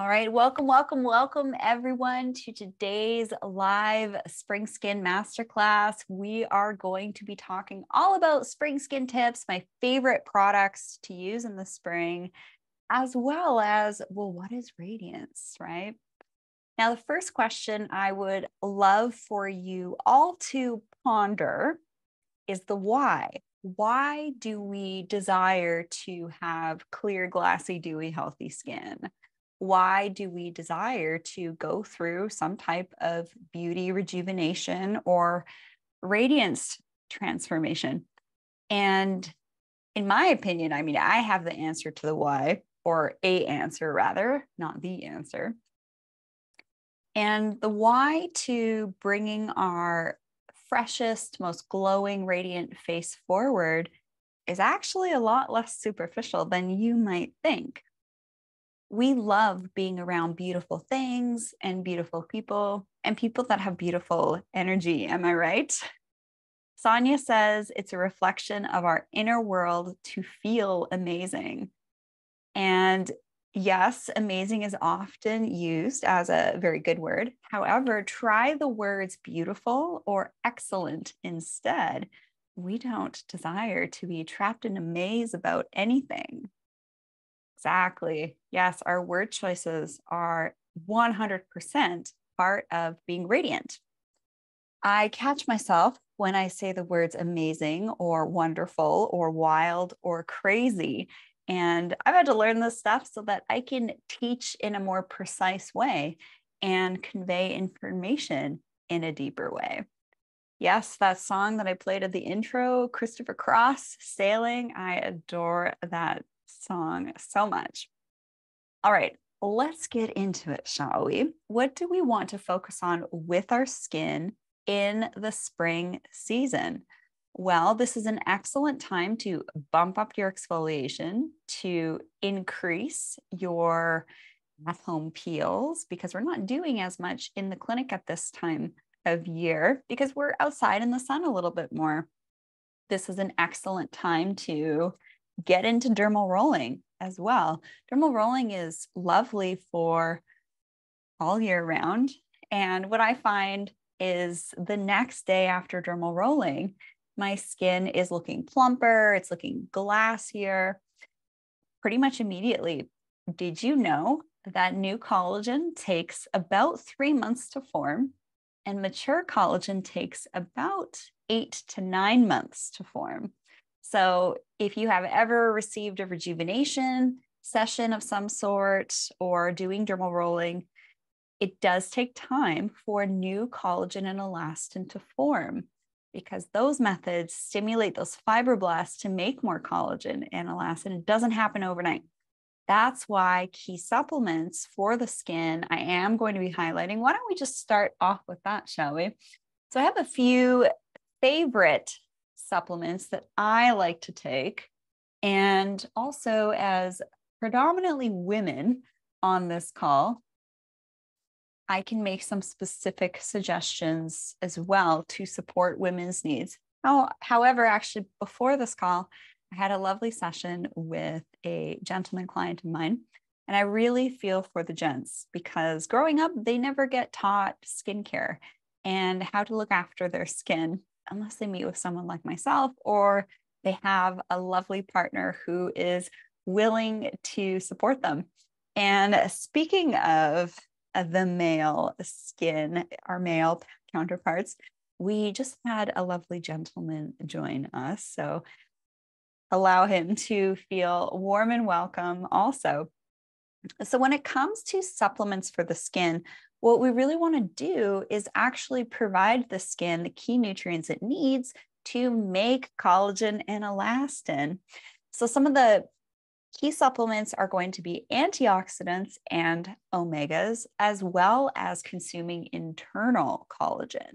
All right, welcome everyone to today's live Spring Skin Masterclass. We are going to be talking all about spring skin tips, my favorite products to use in the spring, as well as, well, what is radiance, right? Now, the first question I would love for you all to ponder is the why. Why do we desire to have clear, glassy, dewy, healthy skin? Why do we desire to go through some type of beauty rejuvenation or radiance transformation? And in my opinion, I mean, I have the answer to the why, or a answer rather, not the answer. And the why to bringing our freshest, most glowing, radiant face forward is actually a lot less superficial than you might think. We love being around beautiful things and beautiful people and people that have beautiful energy. Am I right? Sonia says it's a reflection of our inner world to feel amazing. And yes, amazing is often used as a very good word. However, try the words beautiful or excellent instead. We don't desire to be trapped in a maze about anything. Exactly. Yes, our word choices are 100% part of being radiant. I catch myself when I say the words amazing or wonderful or wild or crazy. And I've had to learn this stuff so that I can teach in a more precise way and convey information in a deeper way. Yes, that song that I played at the intro, Christopher Cross, Sailing. I adore that song so much. All right, let's get into it, shall we? What do we want to focus on with our skin in the spring season? Well, this is an excellent time to bump up your exfoliation, to increase your at-home peels, because we're not doing as much in the clinic at this time of year because we're outside in the sun a little bit more. This is an excellent time to get into dermal rolling as well. Dermal rolling is lovely for all year round. And what I find is the next day after dermal rolling, my skin is looking plumper, it's looking glassier pretty much immediately. Did you know that new collagen takes about 3 months to form and mature collagen takes about 8 to 9 months to form? So if you have ever received a rejuvenation session of some sort or doing dermal rolling, it does take time for new collagen and elastin to form because those methods stimulate those fibroblasts to make more collagen and elastin. It doesn't happen overnight. That's why key supplements for the skin I am going to be highlighting. Why don't we just start off with that, shall we? So I have a few favorite supplements that I like to take. And also, as predominantly women on this call, I can make some specific suggestions as well to support women's needs. However, actually before this call, I had a lovely session with a gentleman client of mine, and I really feel for the gents because growing up, they never get taught skincare and how to look after their skin, unless they meet with someone like myself or they have a lovely partner who is willing to support them. And speaking of the male skin, our male counterparts, we just had a lovely gentleman join us. So allow him to feel warm and welcome also. So when it comes to supplements for the skin, what we really want to do is actually provide the skin the key nutrients it needs to make collagen and elastin. So some of the key supplements are going to be antioxidants and omegas, as well as consuming internal collagen.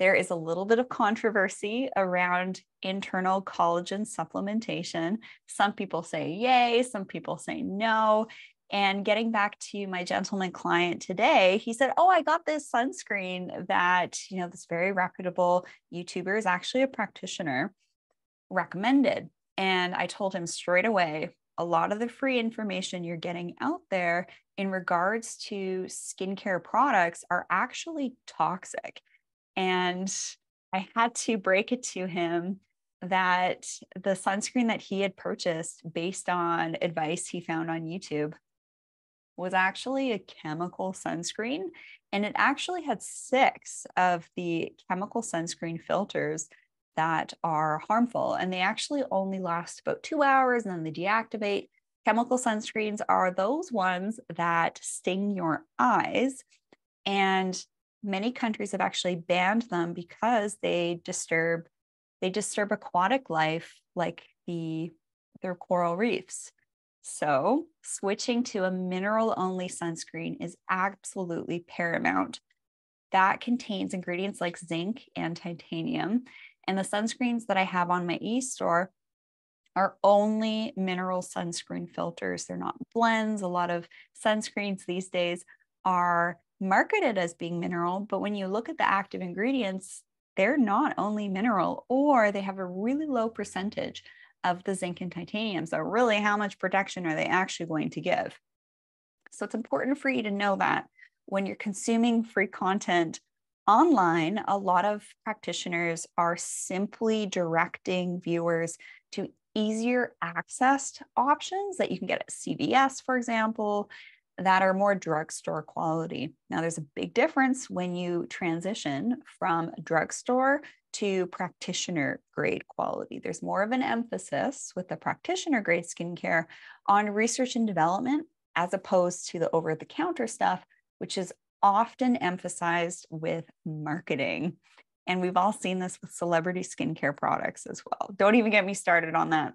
There is a little bit of controversy around internal collagen supplementation. Some people say yay, some people say no. And getting back to my gentleman client today, he said, oh, I got this sunscreen that, you know, this very reputable YouTuber is actually a practitioner recommended. And I told him straight away, a lot of the free information you're getting out there in regards to skincare products are actually toxic. And I had to break it to him that the sunscreen that he had purchased based on advice he found on YouTube was actually a chemical sunscreen. And it actually had 6 of the chemical sunscreen filters that are harmful. And they actually only last about 2 hours and then they deactivate. Chemical sunscreens are those ones that sting your eyes. And many countries have actually banned them because they disturb aquatic life like their coral reefs. So switching to a mineral-only sunscreen is absolutely paramount. That contains ingredients like zinc and titanium. And the sunscreens that I have on my e-store are only mineral sunscreen filters. They're not blends. A lot of sunscreens these days are marketed as being mineral, but when you look at the active ingredients, they're not only mineral, or they have a really low percentage of the zinc and titanium. So really, how much protection are they actually going to give? So it's important for you to know that when you're consuming free content online, a lot of practitioners are simply directing viewers to easier accessed options that you can get at CVS, for example, that are more drugstore quality. Now, there's a big difference when you transition from drugstore to practitioner grade quality. There's more of an emphasis with the practitioner grade skincare on research and development, as opposed to the over-the-counter stuff, which is often emphasized with marketing. And we've all seen this with celebrity skincare products as well. Don't even get me started on that,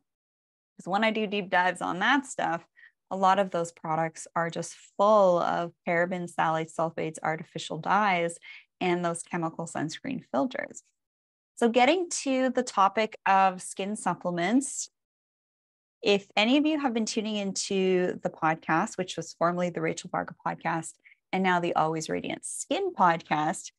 because when I do deep dives on that stuff, a lot of those products are just full of parabens, phthalates, sulfates, artificial dyes, and those chemical sunscreen filters. So getting to the topic of skin supplements, if any of you have been tuning into the podcast, which was formerly the Rachel Varga Podcast, and now the Always Radiant Skin Podcast,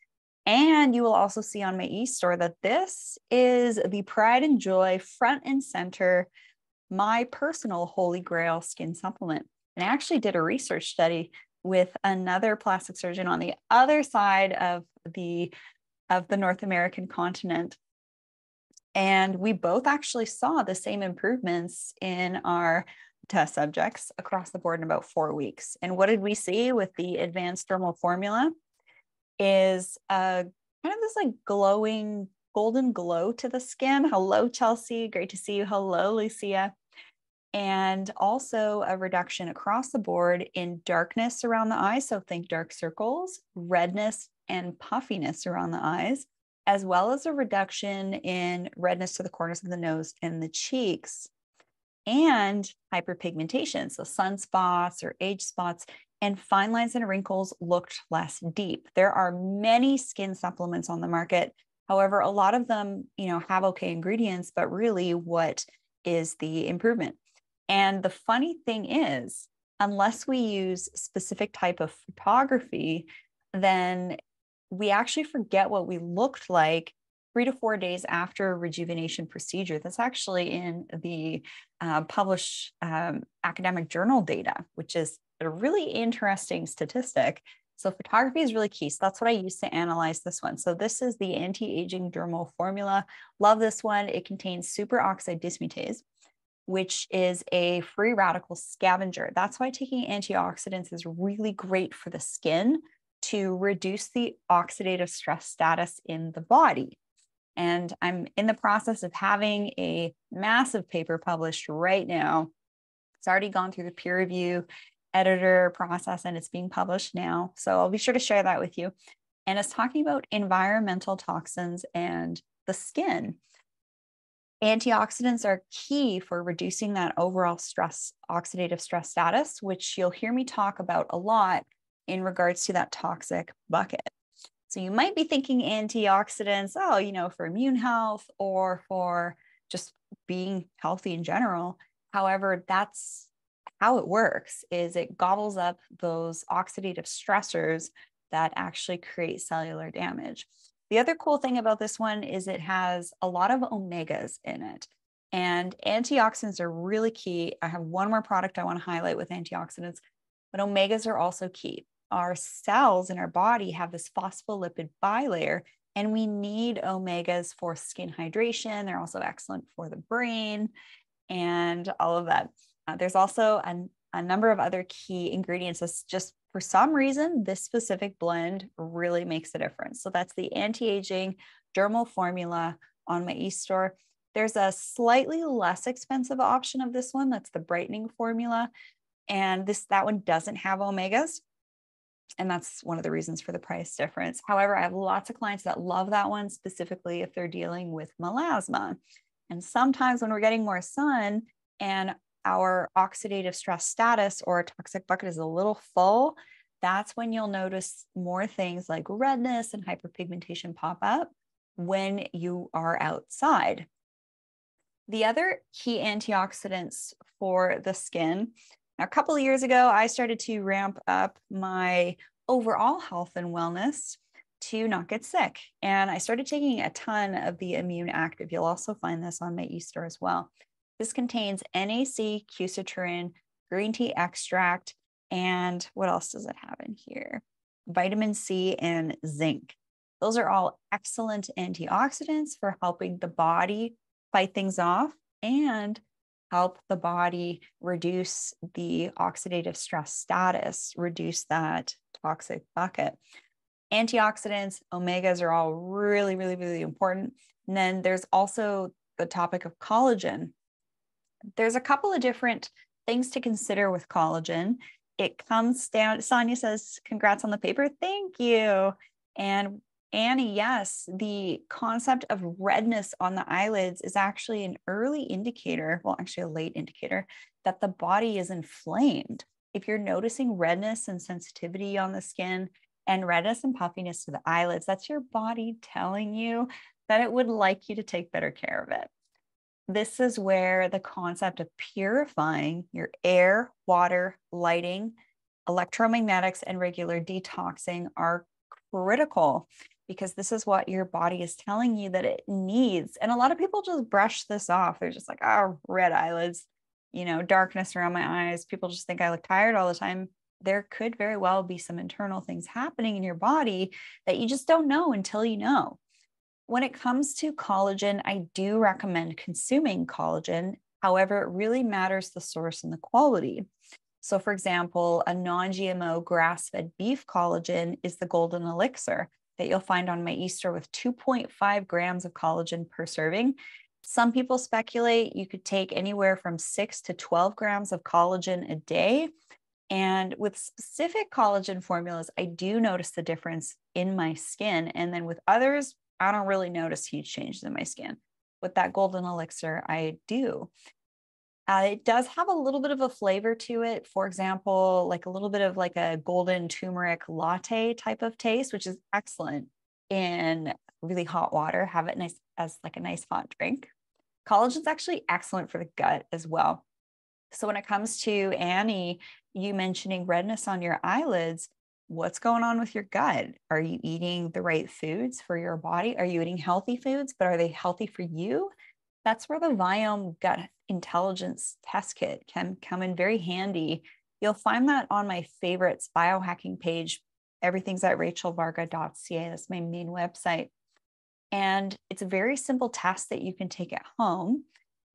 and you will also see on my e-store that this is the pride and joy, front and center, my personal holy grail skin supplement. And I actually did a research study with another plastic surgeon on the other side of the North American continent. And we both actually saw the same improvements in our test subjects across the board in about 4 weeks. And what did we see with the Advanced Thermal Formula is kind of this like glowing golden glow to the skin. Hello, Chelsea. Great to see you. Hello, Lucia. And also a reduction across the board in darkness around the eyes. So think dark circles, redness, and puffiness around the eyes, as well as a reduction in redness to the corners of the nose and the cheeks, and hyperpigmentation. So sunspots or age spots, and fine lines and wrinkles looked less deep. There are many skin supplements on the market. However, a lot of them, have okay ingredients, but really what is the improvement? And the funny thing is, unless we use specific type of photography, then we actually forget what we looked like 3 to 4 days after a rejuvenation procedure. That's actually in the published academic journal data, which is a really interesting statistic. So photography is really key. So that's what I used to analyze this one. So this is the anti-aging dermal formula. Love this one. It contains superoxide dismutase, which is a free radical scavenger. That's why taking antioxidants is really great for the skin, to reduce the oxidative stress status in the body. And I'm in the process of having a massive paper published right now. It's already gone through the peer review editor process and it's being published now. So I'll be sure to share that with you. And it's talking about environmental toxins and the skin. Antioxidants are key for reducing that overall stress, oxidative stress status, which you'll hear me talk about a lot in regards to that toxic bucket. So you might be thinking antioxidants, for immune health or for just being healthy in general. However, that's how it works, is it gobbles up those oxidative stressors that actually create cellular damage. The other cool thing about this one is it has a lot of omegas in it. And antioxidants are really key. I have one more product I want to highlight with antioxidants, but omegas are also key. Our cells in our body have this phospholipid bilayer, and we need omegas for skin hydration. They're also excellent for the brain and all of that. There's also a number of other key ingredients. That's just for some reason, this specific blend really makes a difference. So that's the anti-aging dermal formula on my e-store. There's a slightly less expensive option of this one. That's the brightening formula. And that one doesn't have omegas. And that's one of the reasons for the price difference. However, I have lots of clients that love that one, specifically if they're dealing with melasma. And sometimes when we're getting more sun and our oxidative stress status or toxic bucket is a little full, that's when you'll notice more things like redness and hyperpigmentation pop up when you are outside. The other key antioxidants for the skin. Now, a couple of years ago, I started to ramp up my overall health and wellness to not get sick. And I started taking a ton of the Immune Active. You'll also find this on my e-store as well. This contains NAC, quercetin, green tea extract, and what else does it have in here? Vitamin C and zinc. Those are all excellent antioxidants for helping the body fight things off and help the body reduce the oxidative stress status, reduce that toxic bucket. Antioxidants, omegas are all really, really, really important. And then there's also the topic of collagen. There's a couple of different things to consider with collagen. It comes down, Sonia says, congrats on the paper. Thank you. And Annie, yes, the concept of redness on the eyelids is actually an early indicator, well, actually a late indicator, that the body is inflamed. If you're noticing redness and sensitivity on the skin and redness and puffiness to the eyelids, that's your body telling you that it would like you to take better care of it. This is where the concept of purifying your air, water, lighting, electromagnetics, and regular detoxing are critical, because this is what your body is telling you that it needs. And a lot of people just brush this off. They're just like, oh, red eyelids, you know, darkness around my eyes. People just think I look tired all the time. There could very well be some internal things happening in your body that you just don't know until you know. When it comes to collagen, I do recommend consuming collagen. However, it really matters the source and the quality. So for example, a non-GMO grass-fed beef collagen is the golden elixir that you'll find on my e-store with 2.5 grams of collagen per serving. Some people speculate you could take anywhere from 6 to 12 grams of collagen a day. And with specific collagen formulas, I do notice the difference in my skin. And then with others, I don't really notice huge changes in my skin. With that golden elixir, I do. It does have a little bit of a flavor to it. For example, like a little bit of like a golden turmeric latte type of taste, which is excellent in really hot water. Have it nice as like a nice hot drink. Collagen is actually excellent for the gut as well. So when it comes to Annie, you mentioning redness on your eyelids, what's going on with your gut? Are you eating the right foods for your body? Are you eating healthy foods, but are they healthy for you? That's where the Viome Gut Intelligence Test Kit can come in very handy. You'll find that on my favorites biohacking page. Everything's at rachelvarga.ca. That's my main website. And it's a very simple test that you can take at home.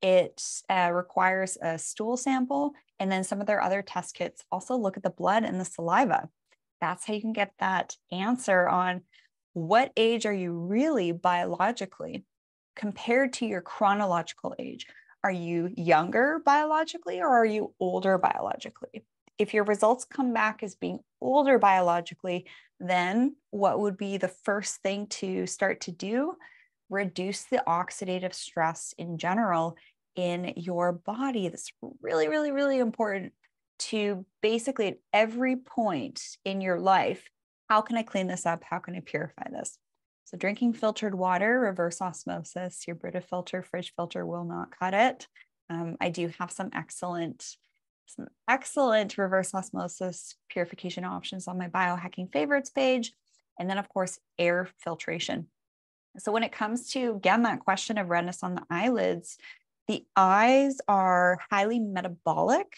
It requires a stool sample. And then some of their other test kits also look at the blood and the saliva. That's how you can get that answer on what age are you really biologically compared to your chronological age. Are you younger biologically or are you older biologically? If your results come back as being older biologically, then what would be the first thing to start to do? Reduce the oxidative stress in general in your body. That's really, really, really important to basically at every point in your life. How can I clean this up? How can I purify this? So drinking filtered water, reverse osmosis, your Brita filter, fridge filter will not cut it. I do have some excellent reverse osmosis purification options on my biohacking favorites page. And then of course, air filtration. So when it comes to, again, that question of redness on the eyelids, The eyes are highly metabolic,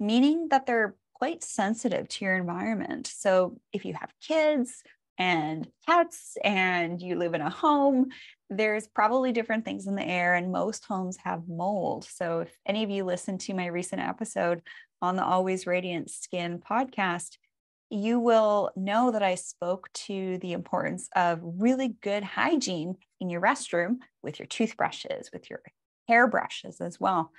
meaning that they're quite sensitive to your environment. So if you have kids and cats and you live in a home, there's probably different things in the air, and most homes have mold. So if any of you listened to my recent episode on the Always Radiant Skin podcast, you will know that I spoke to the importance of really good hygiene in your restroom with your toothbrushes, with your hairbrushes as well.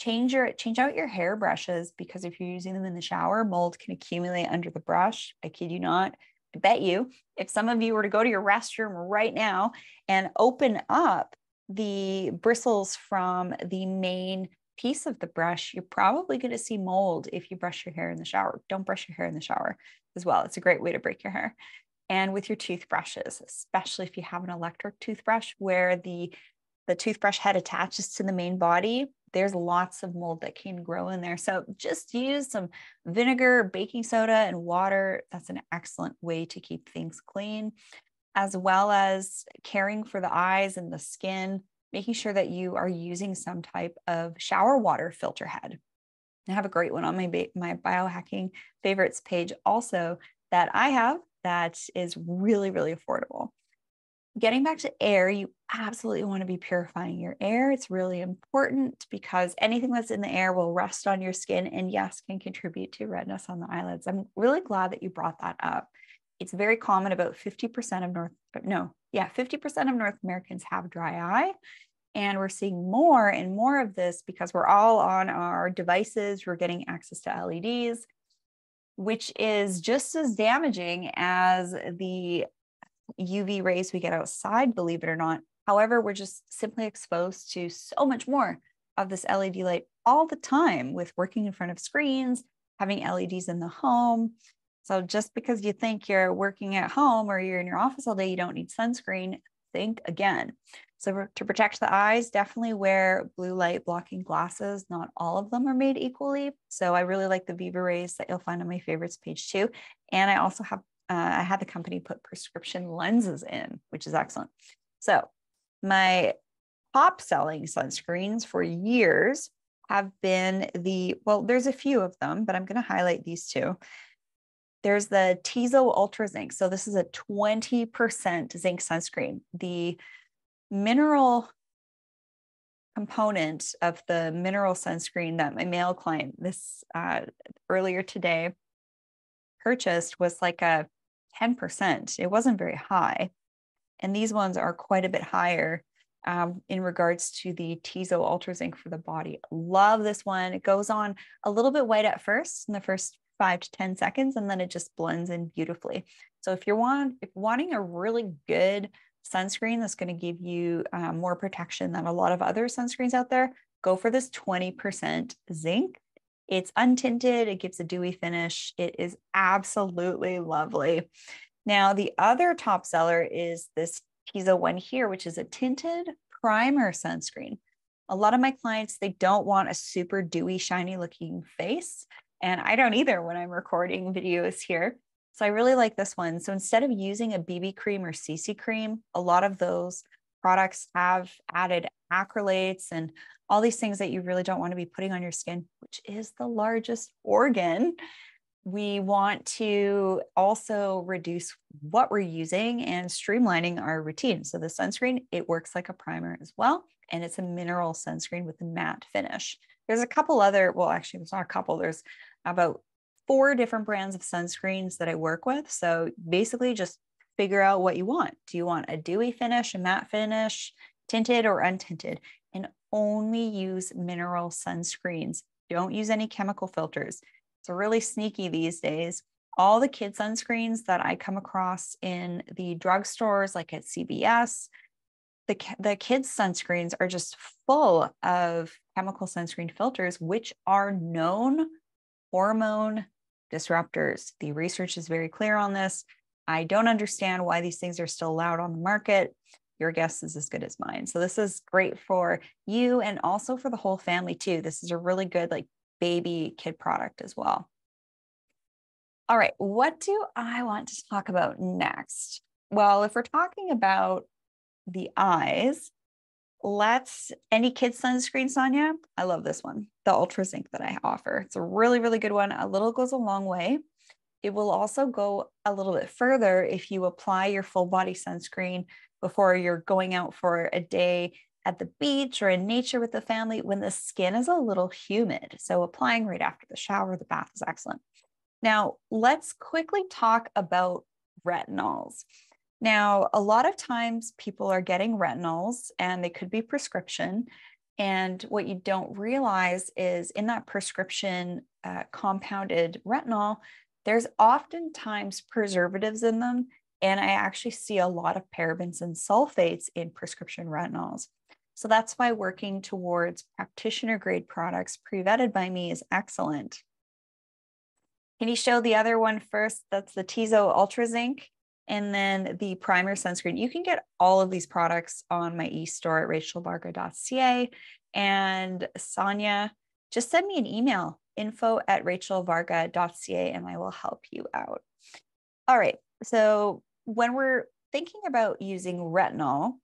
Change out your hairbrushes, because if you're using them in the shower, mold can accumulate under the brush. I kid you not. I bet you, if some of you were to go to your restroom right now and open up the bristles from the main piece of the brush, you're probably going to see mold if you brush your hair in the shower. Don't brush your hair in the shower as well. It's a great way to break your hair. And with your toothbrushes, especially if you have an electric toothbrush where the toothbrush head attaches to the main body, there's lots of mold that can grow in there. So just use some vinegar, baking soda, and water. That's an excellent way to keep things clean, as well as caring for the eyes and the skin, making sure that you are using some type of shower water filter head. I have a great one on my biohacking favorites page also that I have that is really, really affordable. Getting back to air, you absolutely want to be purifying your air. It's really important because anything that's in the air will rest on your skin and yes, can contribute to redness on the eyelids. I'm really glad that you brought that up. It's very common. About 50% of North Americans have dry eye, and we're seeing more and more of this because we're all on our devices. We're getting access to LEDs, which is just as damaging as the UV rays we get outside, believe it or not. However, we're just simply exposed to so much more of this LED light all the time with working in front of screens, having LEDs in the home. So just because you think you're working at home or you're in your office all day, you don't need sunscreen. Think again. So to protect the eyes, definitely wear blue light blocking glasses. Not all of them are made equally. So I really like the Viverays that you'll find on my favorites page too. And I also have I had the company put prescription lenses in, which is excellent. So my top selling sunscreens for years have been there's a few of them, but I'm going to highlight these two. There's the Tizo Ultra Zinc. So this is a 20% zinc sunscreen. The mineral component of the mineral sunscreen that my male client earlier today purchased was like a 10%. It wasn't very high. And these ones are quite a bit higher in regards to the Tizo Ultra Zinc for the body. Love this one. It goes on a little bit white at first in the first 5 to 10 seconds, and then it just blends in beautifully. So if you're wanting a really good sunscreen that's going to give you more protection than a lot of other sunscreens out there, go for this 20% zinc. It's untinted. It gives a dewy finish. It is absolutely lovely. Now, the other top seller is this Pisa one here, which is a tinted primer sunscreen. A lot of my clients, they don't want a super dewy, shiny looking face. And I don't either when I'm recording videos here. So I really like this one. So instead of using a BB cream or CC cream, a lot of those products have added acrylates and all these things that you really don't want to be putting on your skin, which is the largest organ. We want to also reduce what we're using and streamlining our routine. So the sunscreen, it works like a primer as well. And it's a mineral sunscreen with a matte finish. There's a couple other, well, actually, there's not a couple. There's about 4 different brands of sunscreens that I work with. So basically just figure out what you want. Do you want a dewy finish, a matte finish, tinted or untinted? And only use mineral sunscreens. Don't use any chemical filters. It's really sneaky these days. All the kid sunscreens that I come across in the drugstores, like at CVS, the kids sunscreens are just full of chemical sunscreen filters, which are known hormone disruptors. The research is very clear on this. I don't understand why these things are still allowed on the market. Your guess is as good as mine. So this is great for you and also for the whole family too. This is a really good baby kid product as well. All right, what do I want to talk about next? Well, if we're talking about the eyes, Any kids sunscreen, Sonia? I love this one, the Ultra Zinc that I offer. It's a really, really good one. A little goes a long way. It will also go a little bit further if you apply your full body sunscreen before you're going out for a day at the beach or in nature with the family when the skin is a little humid. So applying right after the shower, the bath is excellent. Now, let's quickly talk about retinols. Now, a lot of times people are getting retinols and they could be prescription. And what you don't realize is in that prescription compounded retinol, there's oftentimes preservatives in them. And I actually see a lot of parabens and sulfates in prescription retinols. So that's why working towards practitioner grade products pre-vetted by me is excellent. Can you show the other one first? That's the Tizo Ultra Zinc. And then the primer sunscreen. You can get all of these products on my e-store at rachelvarga.ca. And Sonia, just send me an email, info@rachelvarga.ca, and I will help you out. All right, so when we're thinking about using retinol,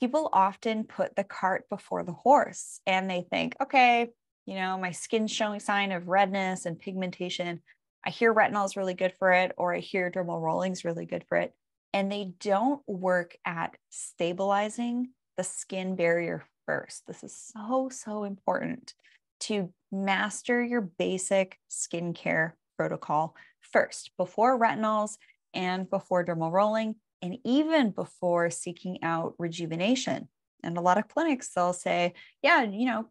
people often put the cart before the horse and they think, okay, you know, my skin's showing sign of redness and pigmentation. I hear retinol is really good for it, or I hear dermal rolling is really good for it. And they don't work at stabilizing the skin barrier first. This is so, so important to master your basic skincare protocol first, before retinols and before dermal rolling, and even before seeking out rejuvenation. And a lot of clinics, they'll say, yeah, you know,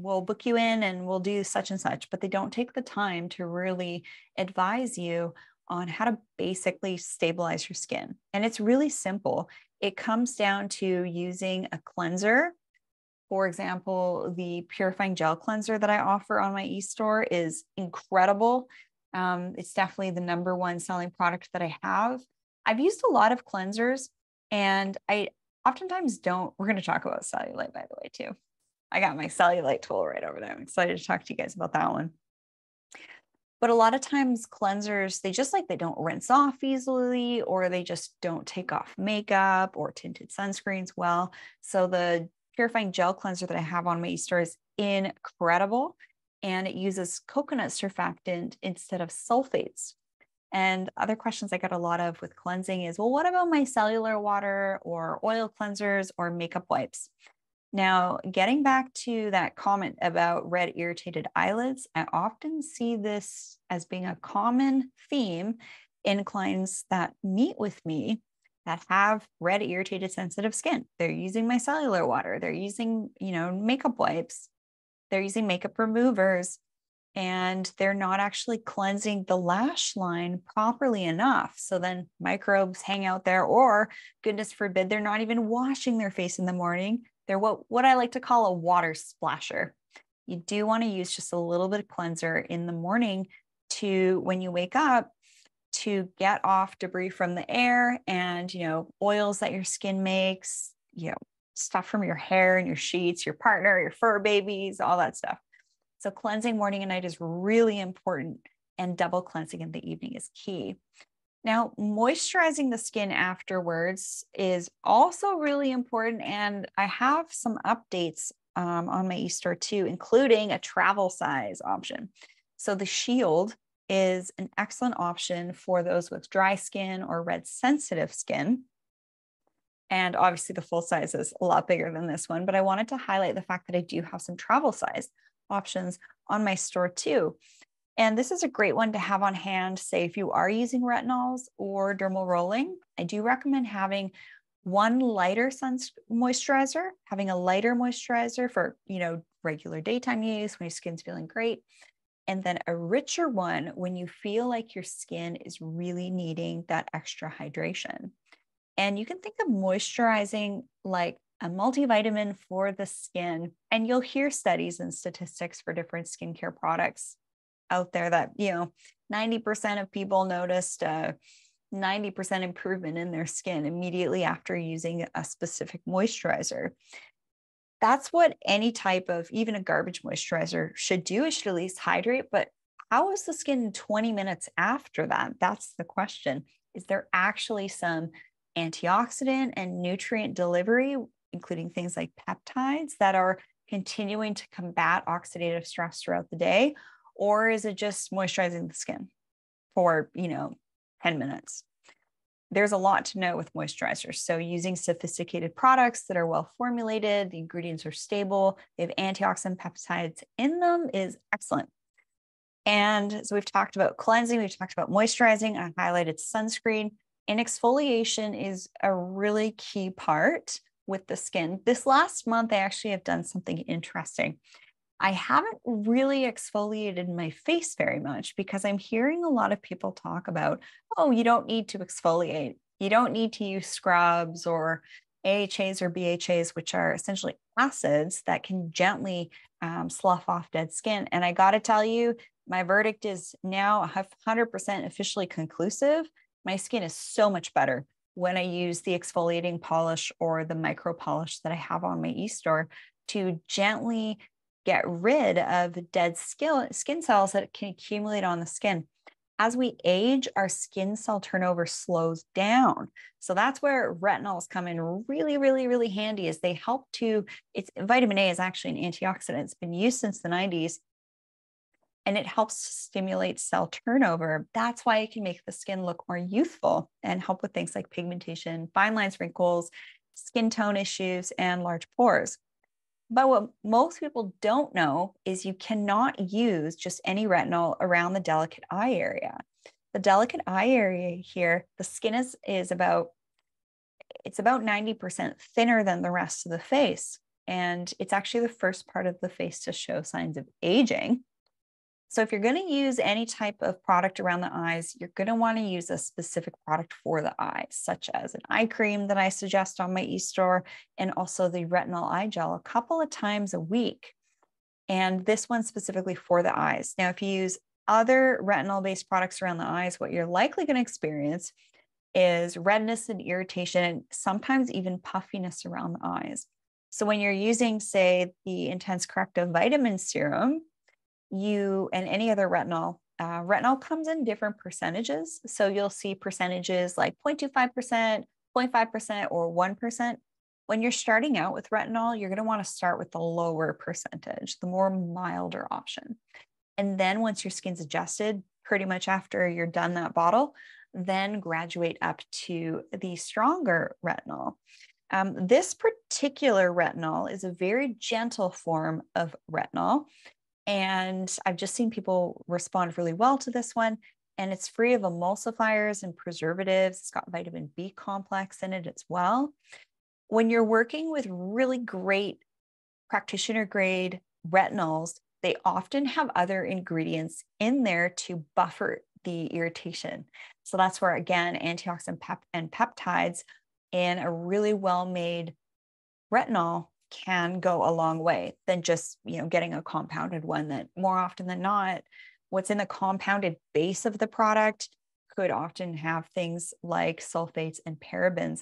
we'll book you in and we'll do such and such, but they don't take the time to really advise you on how to basically stabilize your skin. And it's really simple. It comes down to using a cleanser. For example, the purifying gel cleanser that I offer on my e-store is incredible. It's definitely the #1 selling product that I have. I've used a lot of cleansers, and I oftentimes don't, we're going to talk about cellulite, by the way, too. I got my cellulite tool right over there. I'm excited to talk to you guys about that one. But a lot of times cleansers, they just they don't rinse off easily, or they just don't take off makeup or tinted sunscreens well. So the purifying gel cleanser that I have on my e-store is incredible. And it uses coconut surfactant instead of sulfates. And other questions I got a lot of with cleansing is, well, what about my cellular water or oil cleansers or makeup wipes? Now, getting back to that comment about red irritated eyelids, I often see this as being a common theme in clients that meet with me that have red irritated sensitive skin. They're using my cellular water, they're using, you know, makeup wipes, they're using makeup removers, and they're not actually cleansing the lash line properly enough. So then microbes hang out there, or goodness forbid, they're not even washing their face in the morning. They're what I like to call a water splasher. You do want to use just a little bit of cleanser in the morning to, when you wake up, to get off debris from the air and, you know, oils that your skin makes, you know, stuff from your hair and your sheets, your partner, your fur babies, all that stuff. So cleansing morning and night is really important, and double cleansing in the evening is key. Now, moisturizing the skin afterwards is also really important. And I have some updates on my e-store too, including a travel size option. So the Shield is an excellent option for those with dry skin or red sensitive skin. And obviously the full size is a lot bigger than this one, but I wanted to highlight the fact that I do have some travel size options on my store too. And this is a great one to have on hand, say if you are using retinols or dermal rolling. I do recommend having one lighter moisturizer, having a lighter moisturizer for, you know, regular daytime use when your skin's feeling great, and then a richer one when you feel like your skin is really needing that extra hydration. And you can think of moisturizing like a multivitamin for the skin. And you'll hear studies and statistics for different skincare products out there that, you know, 90% of people noticed a 90% improvement in their skin immediately after using a specific moisturizer. That's what any type of, even a garbage moisturizer, should do. It should at least hydrate, but how is the skin 20 minutes after that? That's the question. Is there actually some antioxidant and nutrient delivery including things like peptides that are continuing to combat oxidative stress throughout the day? Or is it just moisturizing the skin for, 10 minutes? There's a lot to know with moisturizers. So using sophisticated products that are well formulated, the ingredients are stable, they have antioxidant peptides in them is excellent. And so we've talked about cleansing, we've talked about moisturizing, I highlighted sunscreen, and exfoliation is a really key part with the skin. This last month, I actually have done something interesting. I haven't really exfoliated my face very much because I'm hearing a lot of people talk about, oh, you don't need to exfoliate. You don't need to use scrubs or AHAs or BHAs, which are essentially acids that can gently slough off dead skin. And I got to tell you, my verdict is now 100% officially conclusive. My skin is so much better when I use the exfoliating polish or the micro polish that I have on my e-store to gently get rid of dead skin cells that can accumulate on the skin. As we age, our skin cell turnover slows down. So that's where retinols come in really, really, really handy as they help to, vitamin A is actually an antioxidant. It's been used since the 90s and it helps to stimulate cell turnover. That's why it can make the skin look more youthful and help with things like pigmentation, fine lines, wrinkles, skin tone issues, and large pores. But what most people don't know is you cannot use just any retinol around the delicate eye area. The delicate eye area here, the skin is about 90% thinner than the rest of the face. And it's actually the first part of the face to show signs of aging. So if you're going to use any type of product around the eyes, you're going to want to use a specific product for the eyes, such as an eye cream that I suggest on my e-store, and also the retinol eye gel a couple of times a week. And this one specifically for the eyes. Now, if you use other retinol-based products around the eyes, what you're likely going to experience is redness and irritation, and sometimes even puffiness around the eyes. So when you're using, say, the Intense Corrective Vitamin Serum, you and any other retinol, retinol comes in different percentages. So you'll see percentages like 0.25%, 0.5%, or 1%. When you're starting out with retinol, you're going to want to start with the lower percentage, the more milder option. And then once your skin's adjusted, pretty much after you're done that bottle, then graduate up to the stronger retinol. This particular retinol is a very gentle form of retinol. And I've just seen people respond really well to this one. And it's free of emulsifiers and preservatives. It's got vitamin B complex in it as well. When you're working with really great practitioner grade retinols, they often have other ingredients in there to buffer the irritation. So that's where, again, antioxidant and peptides in a really well-made retinol can go a long way than just, getting a compounded one that more often than not, what's in the compounded base of the product could often have things like sulfates and parabens.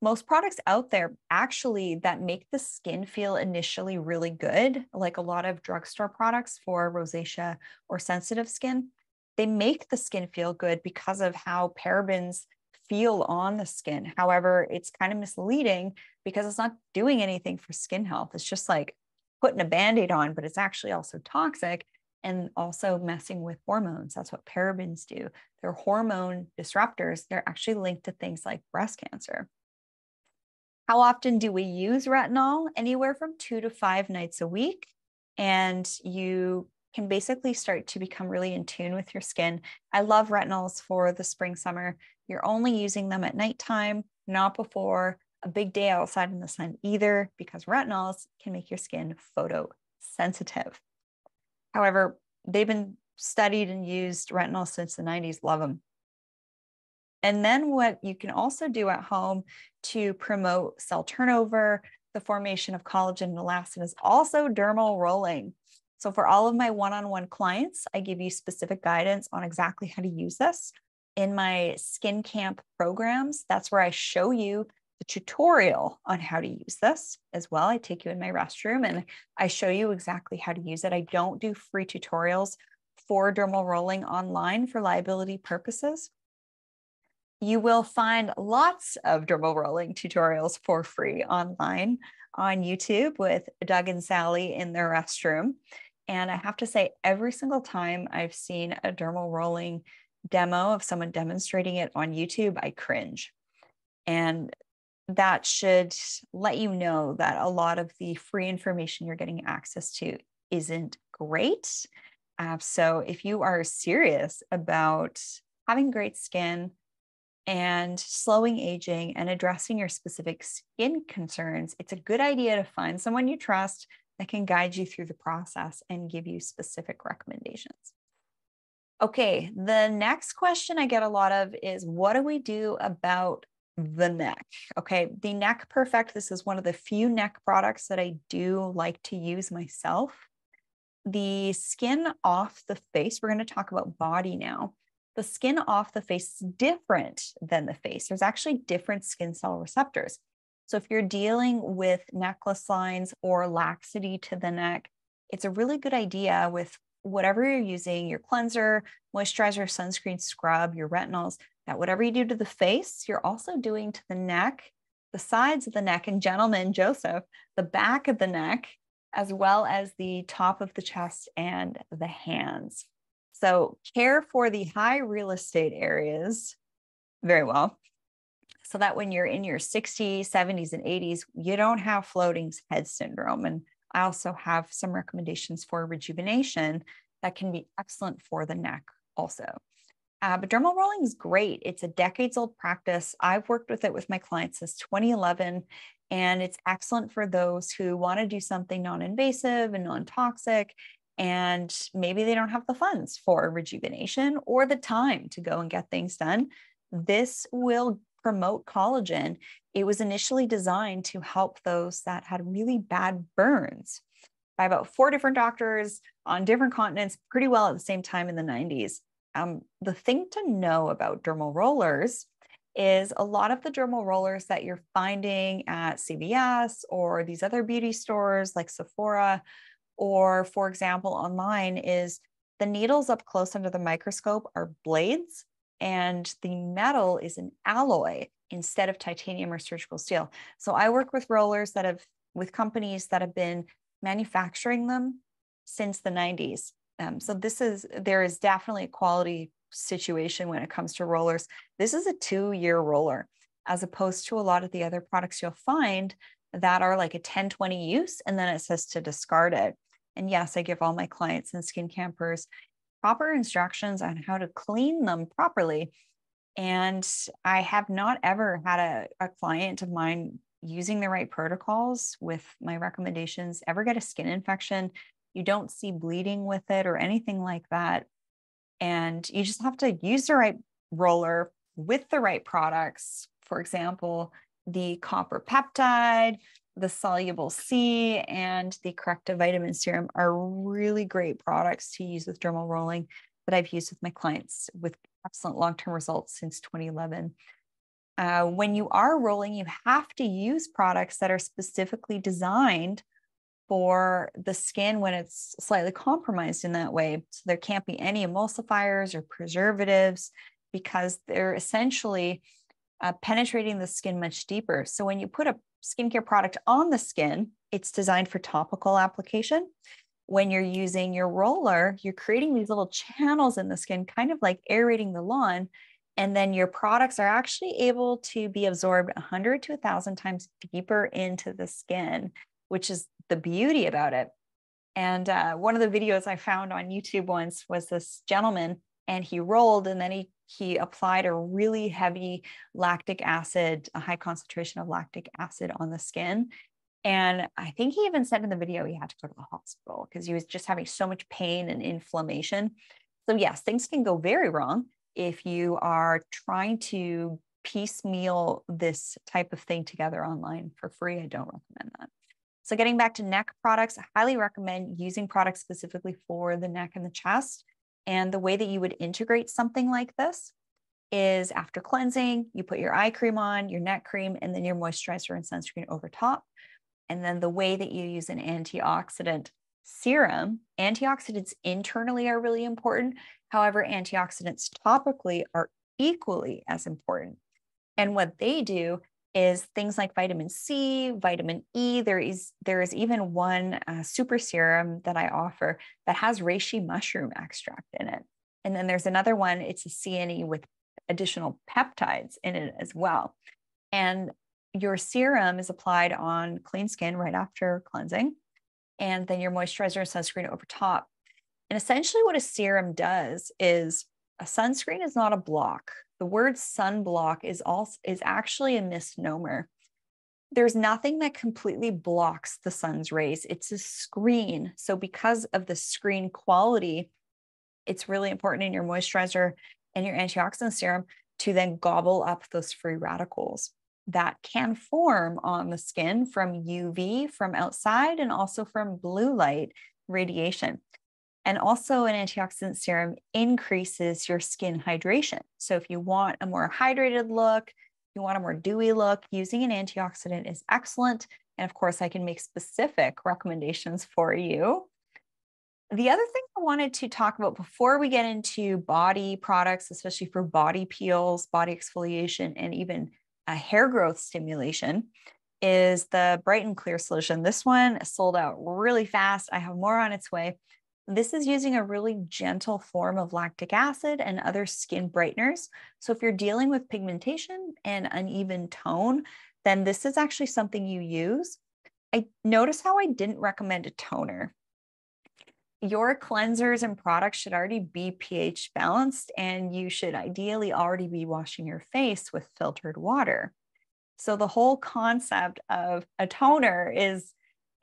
Most products out there actually that make the skin feel initially really good, like a lot of drugstore products for rosacea or sensitive skin, they make the skin feel good because of how parabens feel on the skin. However, it's kind of misleading because it's not doing anything for skin health. It's just like putting a Band-Aid on, but it's actually also toxic and also messing with hormones. That's what parabens do. They're hormone disruptors. They're actually linked to things like breast cancer. How often do we use retinol? Anywhere from 2 to 5 nights a week. And you can basically start to become really in tune with your skin. I love retinols for the spring, summer. You're only using them at nighttime, not before a big day outside in the sun either, because retinols can make your skin photosensitive. However, they've been studied and used retinols since the 90s, love them. And then what you can also do at home to promote cell turnover, the formation of collagen and elastin is also dermal rolling. So for all of my one-on-one clients, I give you specific guidance on exactly how to use this. In my SkinCamp programs, that's where I show you the tutorial on how to use this as well. I take you in my restroom and I show you exactly how to use it. I don't do free tutorials for dermal rolling online for liability purposes. You will find lots of dermal rolling tutorials for free online on YouTube with Doug and Sally in their restroom. And I have to say, every single time I've seen a dermal rolling demo of someone demonstrating it on YouTube, I cringe. And that should let you know that a lot of the free information you're getting access to isn't great. So if you are serious about having great skin and slowing aging and addressing your specific skin concerns, it's a good idea to find someone you trust that can guide you through the process and give you specific recommendations. Okay, the next question I get a lot of is, what do we do about the neck? Okay, the Neck Perfect, this is one of the few neck products that I do like to use myself. The skin off the face, we're going to talk about body now. The skin off the face is different than the face. There's actually different skin cell receptors. So if you're dealing with necklace lines or laxity to the neck, it's a really good idea with whatever you're using, your cleanser, moisturizer, sunscreen, scrub, your retinols, that whatever you do to the face, you're also doing to the neck, the sides of the neck, and gentlemen, Joseph, the back of the neck, as well as the top of the chest and the hands. So care for the high real estate areas very well, so that when you're in your 60s, 70s, and 80s, you don't have floating head syndrome. And I also have some recommendations for rejuvenation that can be excellent for the neck also. But dermal rolling is great. It's a decades-old practice. I've worked with it with my clients since 2011, and it's excellent for those who want to do something non-invasive and non-toxic, and maybe they don't have the funds for rejuvenation or the time to go and get things done. This will promote collagen. It was initially designed to help those that had really bad burns by about 4 different doctors on different continents, pretty well at the same time in the 90s. The thing to know about dermal rollers is a lot of the dermal rollers that you're finding at CVS or these other beauty stores like Sephora, or for example, online, is the needles up close under the microscope are blades, and the metal is an alloy instead of titanium or surgical steel. So I work with rollers that have, with companies that have been manufacturing them since the 90s. So there is definitely a quality situation when it comes to rollers. This is a 2-year roller, as opposed to a lot of the other products you'll find that are like a 10-20 use, and then it says to discard it. And yes, I give all my clients and skin campers proper instructions on how to clean them properly. And I have not ever had a client of mine using the right protocols with my recommendations ever get a skin infection. You don't see bleeding with it or anything like that. And you just have to use the right roller with the right products. For example, the copper peptide, the soluble C, and the corrective vitamin serum are really great products to use with dermal rolling that I've used with my clients with excellent long-term results since 2011. When you are rolling, you have to use products that are specifically designed for the skin when it's slightly compromised in that way. So there can't be any emulsifiers or preservatives, because they're essentially penetrating the skin much deeper. So when you put a skincare product on the skin, it's designed for topical application. When you're using your roller, you're creating these little channels in the skin, kind of like aerating the lawn. And then your products are actually able to be absorbed 100 to 1,000 times deeper into the skin, which is the beauty about it. And one of the videos I found on YouTube once was this gentleman, and he rolled, and then he applied a really heavy lactic acid, a high concentration of lactic acid on the skin. And I think he even said in the video he had to go to the hospital because he was just having so much pain and inflammation. So yes, things can go very wrong if you are trying to piecemeal this type of thing together online for free. I don't recommend that. So getting back to neck products, I highly recommend using products specifically for the neck and the chest. And the way that you would integrate something like this is after cleansing, you put your eye cream on, your neck cream, and then your moisturizer and sunscreen over top. And then the way that you use an antioxidant serum, antioxidants internally are really important. However, antioxidants topically are equally as important. And what they do is things like vitamin C, vitamin E. There is even one super serum that I offer that has reishi mushroom extract in it. And then there's another one, it's a CNE with additional peptides in it as well. And your serum is applied on clean skin right after cleansing, and then your moisturizer and sunscreen over top. And essentially what a serum does is, a sunscreen is not a block. The word sunblock is actually a misnomer. There's nothing that completely blocks the sun's rays. It's a screen. So because of the screen quality, it's really important in your moisturizer and your antioxidant serum to then gobble up those free radicals that can form on the skin from UV, from outside, and also from blue light radiation. And also an antioxidant serum increases your skin hydration. So if you want a more hydrated look, you want a more dewy look, using an antioxidant is excellent. And of course, I can make specific recommendations for you. The other thing I wanted to talk about before we get into body products, especially for body peels, body exfoliation, and even a hair growth stimulation, is the Bright and Clear solution. This one sold out really fast. I have more on its way. This is using a really gentle form of lactic acid and other skin brighteners. So if you're dealing with pigmentation and uneven tone, then this is actually something you use. I notice how I didn't recommend a toner. Your cleansers and products should already be pH balanced, and you should ideally already be washing your face with filtered water. So the whole concept of a toner is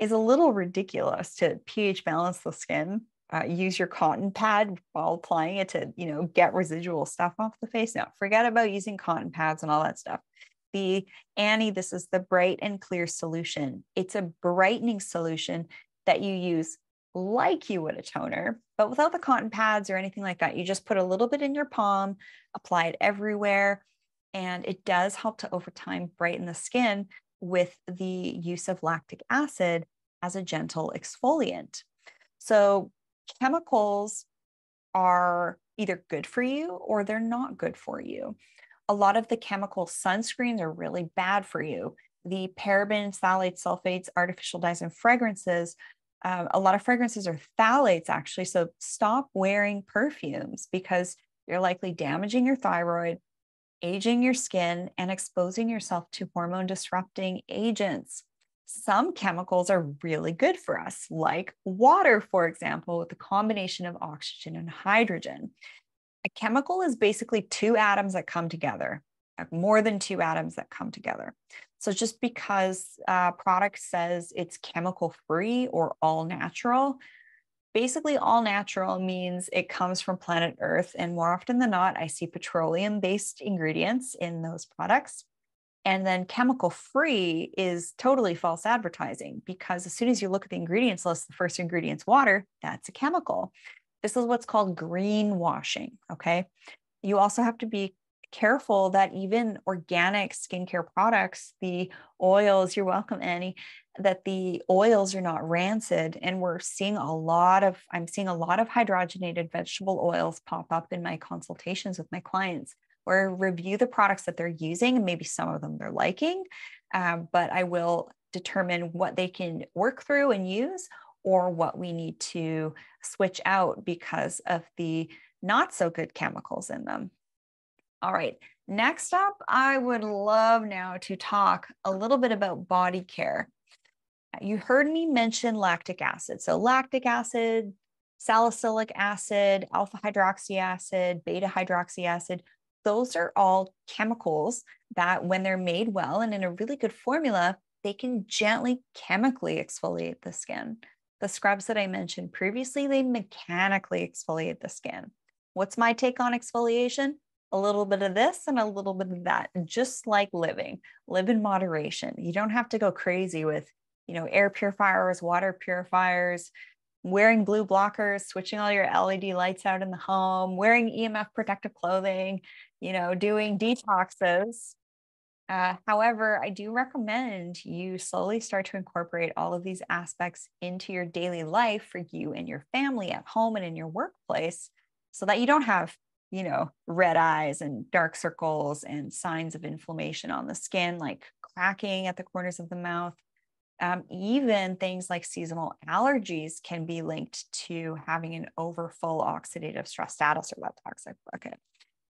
a little ridiculous, to pH balance the skin. Use your cotton pad while applying it to, get residual stuff off the face. Now, forget about using cotton pads and all that stuff. This is the Bright and Clear solution. It's a brightening solution that you use like you would a toner, but without the cotton pads or anything like that. You just put a little bit in your palm, apply it everywhere, and it does help to over time brighten the skin with the use of lactic acid as a gentle exfoliant. So chemicals are either good for you or they're not good for you. A lot of the chemical sunscreens are really bad for you. The parabens, phthalates, sulfates, artificial dyes, and fragrances. A lot of fragrances are phthalates, actually. So stop wearing perfumes because you're likely damaging your thyroid, aging your skin, and exposing yourself to hormone disrupting agents. Some chemicals are really good for us, like water, for example, with the combination of oxygen and hydrogen. A chemical is basically two atoms that come together, more than two atoms that come together. So just because a product says it's chemical free or all natural, basically all natural means it comes from planet Earth. And more often than not, I see petroleum-based ingredients in those products. And then chemical free is totally false advertising, because as soon as you look at the ingredients list, the first ingredient's water, that's a chemical. This is what's called greenwashing, okay? You also have to be careful that even organic skincare products, the oils, you're welcome, Annie, that the oils are not rancid. And I'm seeing a lot of hydrogenated vegetable oils pop up in my consultations with my clients, where I review the products that they're using, and maybe some of them they're liking, but I will determine what they can work through and use, or what we need to switch out because of the not so good chemicals in them. All right, next up, I would love now to talk a little bit about body care. You heard me mention lactic acid. So lactic acid, salicylic acid, alpha hydroxy acid, beta hydroxy acid, those are all chemicals that when they're made well and in a really good formula, they can gently chemically exfoliate the skin. The scrubs that I mentioned previously, they mechanically exfoliate the skin. What's my take on exfoliation? A little bit of this and a little bit of that, just like living. Live in moderation. You don't have to go crazy with, air purifiers, water purifiers, wearing blue blockers, switching all your LED lights out in the home, wearing EMF protective clothing, doing detoxes. However, I do recommend you slowly start to incorporate all of these aspects into your daily life for you and your family at home and in your workplace, so that you don't have you know, red eyes and dark circles and signs of inflammation on the skin, like cracking at the corners of the mouth. Even things like seasonal allergies can be linked to having an overfull oxidative stress status or that toxic bucket.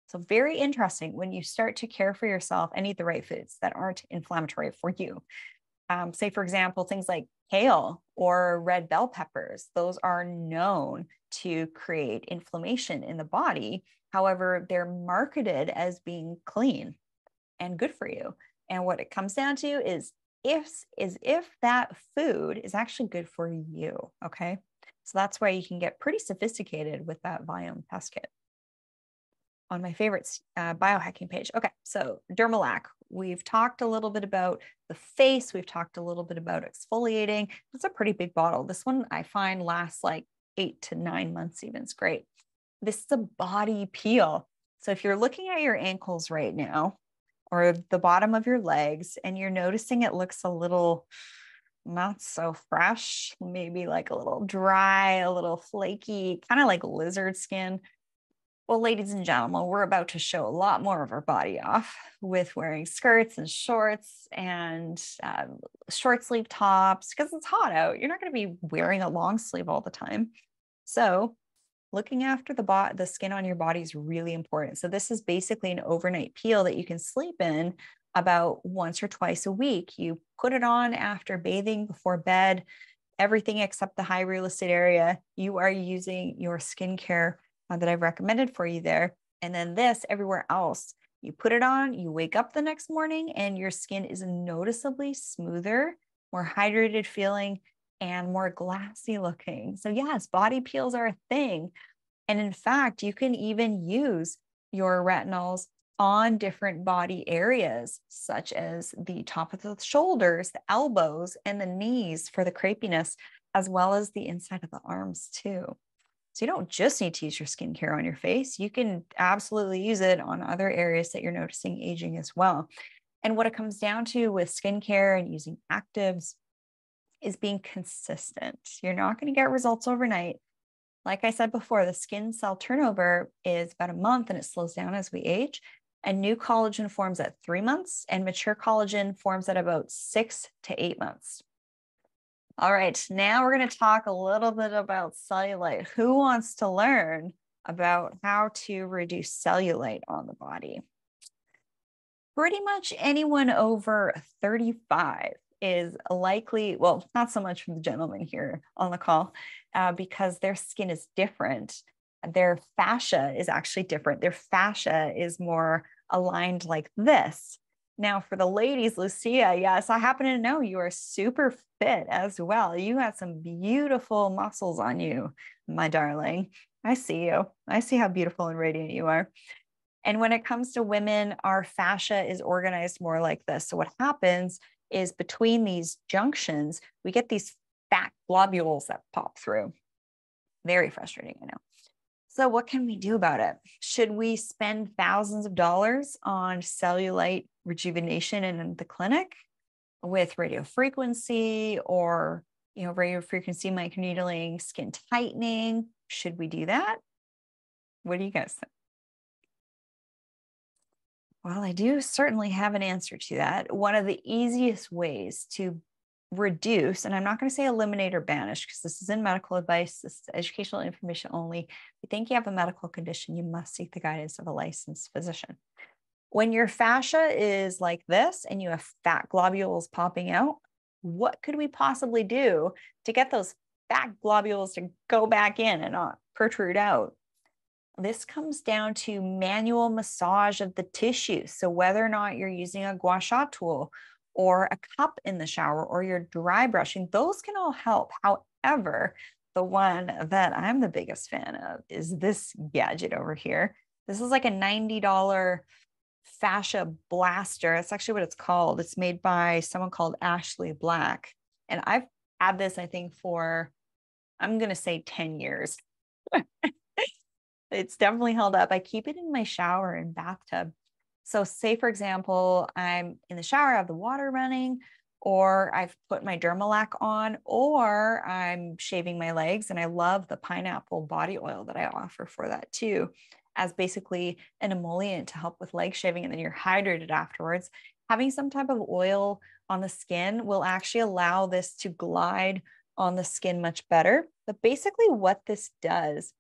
So very interesting when you start to care for yourself and eat the right foods that aren't inflammatory for you. Say, for example, things like kale or red bell peppers. Those are known to create inflammation in the body. However, they're marketed as being clean and good for you. And what it comes down to is if that food is actually good for you, okay? So that's why you can get pretty sophisticated with that Viome test kit. On my favorite biohacking page. Okay, so Dermalac, we've talked a little bit about the face. We've talked a little bit about exfoliating. That's a pretty big bottle. This one I find lasts like 8 to 9 months even. It's great. This is a body peel. So if you're looking at your ankles right now, or the bottom of your legs, and you're noticing it looks a little not so fresh, maybe like a little dry, a little flaky, kind of like lizard skin. Well, ladies and gentlemen, we're about to show a lot more of our body off with wearing skirts and short sleeve tops because it's hot out. You're not going to be wearing a long sleeve all the time. So looking after the skin on your body is really important. So this is basically an overnight peel that you can sleep in about once or twice a week. You put it on after bathing, before bed, everything except the high real estate area. You are using your skincare that I've recommended for you there. And then this everywhere else, you put it on, you wake up the next morning and your skin is noticeably smoother, more hydrated feeling, and more glassy looking. So yes, body peels are a thing. And in fact, you can even use your retinols on different body areas, such as the top of the shoulders, the elbows, and the knees for the crepiness, as well as the inside of the arms too. So you don't just need to use your skincare on your face. You can absolutely use it on other areas that you're noticing aging as well. And what it comes down to with skincare and using actives is being consistent. You're not going to get results overnight. Like I said before, the skin cell turnover is about a month and it slows down as we age. And new collagen forms at 3 months and mature collagen forms at about 6 to 8 months. All right, now we're going to talk a little bit about cellulite. Who wants to learn about how to reduce cellulite on the body? Pretty much anyone over 35 is likely, well, not so much from the gentleman here on the call, because their skin is different. Their fascia is actually different. Their fascia is more aligned like this. Now for the ladies, Lucia, yes, I happen to know you are super fit as well. You had some beautiful muscles on you, my darling. I see you. I see how beautiful and radiant you are. And when it comes to women, our fascia is organized more like this. So what happens is between these junctions, we get these fat globules that pop through. Very frustrating, I know. So what can we do about it? Should we spend thousands of dollars on cellulite rejuvenation in the clinic with radiofrequency or, you know, radiofrequency microneedling, skin tightening? Should we do that? What do you guys think? Well, I do certainly have an answer to that. One of the easiest ways to reduce, and I'm not going to say eliminate or banish because this isn't medical advice, this is educational information only. If you think you have a medical condition, you must seek the guidance of a licensed physician. When your fascia is like this and you have fat globules popping out, what could we possibly do to get those fat globules to go back in and not protrude out? This comes down to manual massage of the tissue. So whether or not you're using a gua sha tool or a cup in the shower, or you're dry brushing, those can all help. However, the one that I'm the biggest fan of is this gadget over here. This is like a $90 Fascia Blaster. That's actually what it's called. It's made by someone called Ashley Black. And I've had this, I think, for, I'm going to say 10 years. It's definitely held up. I keep it in my shower and bathtub. So say, for example, I'm in the shower, I have the water running, or I've put my Dermalac on, or I'm shaving my legs, and I love the pineapple body oil that I offer for that too. as basically an emollient to help with leg shaving, and then you're hydrated afterwards, having some type of oil on the skin will actually allow this to glide on the skin much better. But basically what this does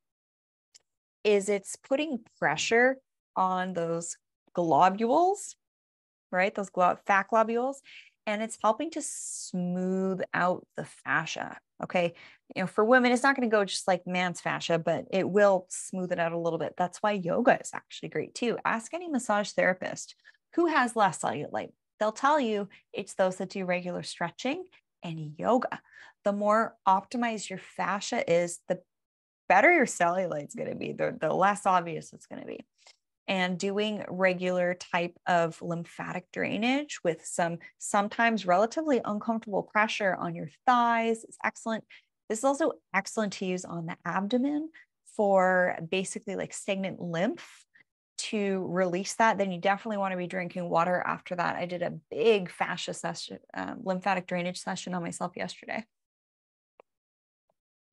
is it's putting pressure on those globules, right? Those fat globules, and it's helping to smooth out the fascia. Okay. You know, for women, it's not going to go just like man's fascia, but it will smooth it out a little bit. That's why yoga is actually great too. Ask any massage therapist who has less cellulite. They'll tell you it's those that do regular stretching and yoga. The more optimized your fascia is, the better your cellulite is going to be, the less obvious it's going to be. And doing regular type of lymphatic drainage with some sometimes relatively uncomfortable pressure on your thighs is excellent. This is also excellent to use on the abdomen for basically like stagnant lymph to release that. Then you definitely want to be drinking water after that. I did a big fascia session, lymphatic drainage session on myself yesterday.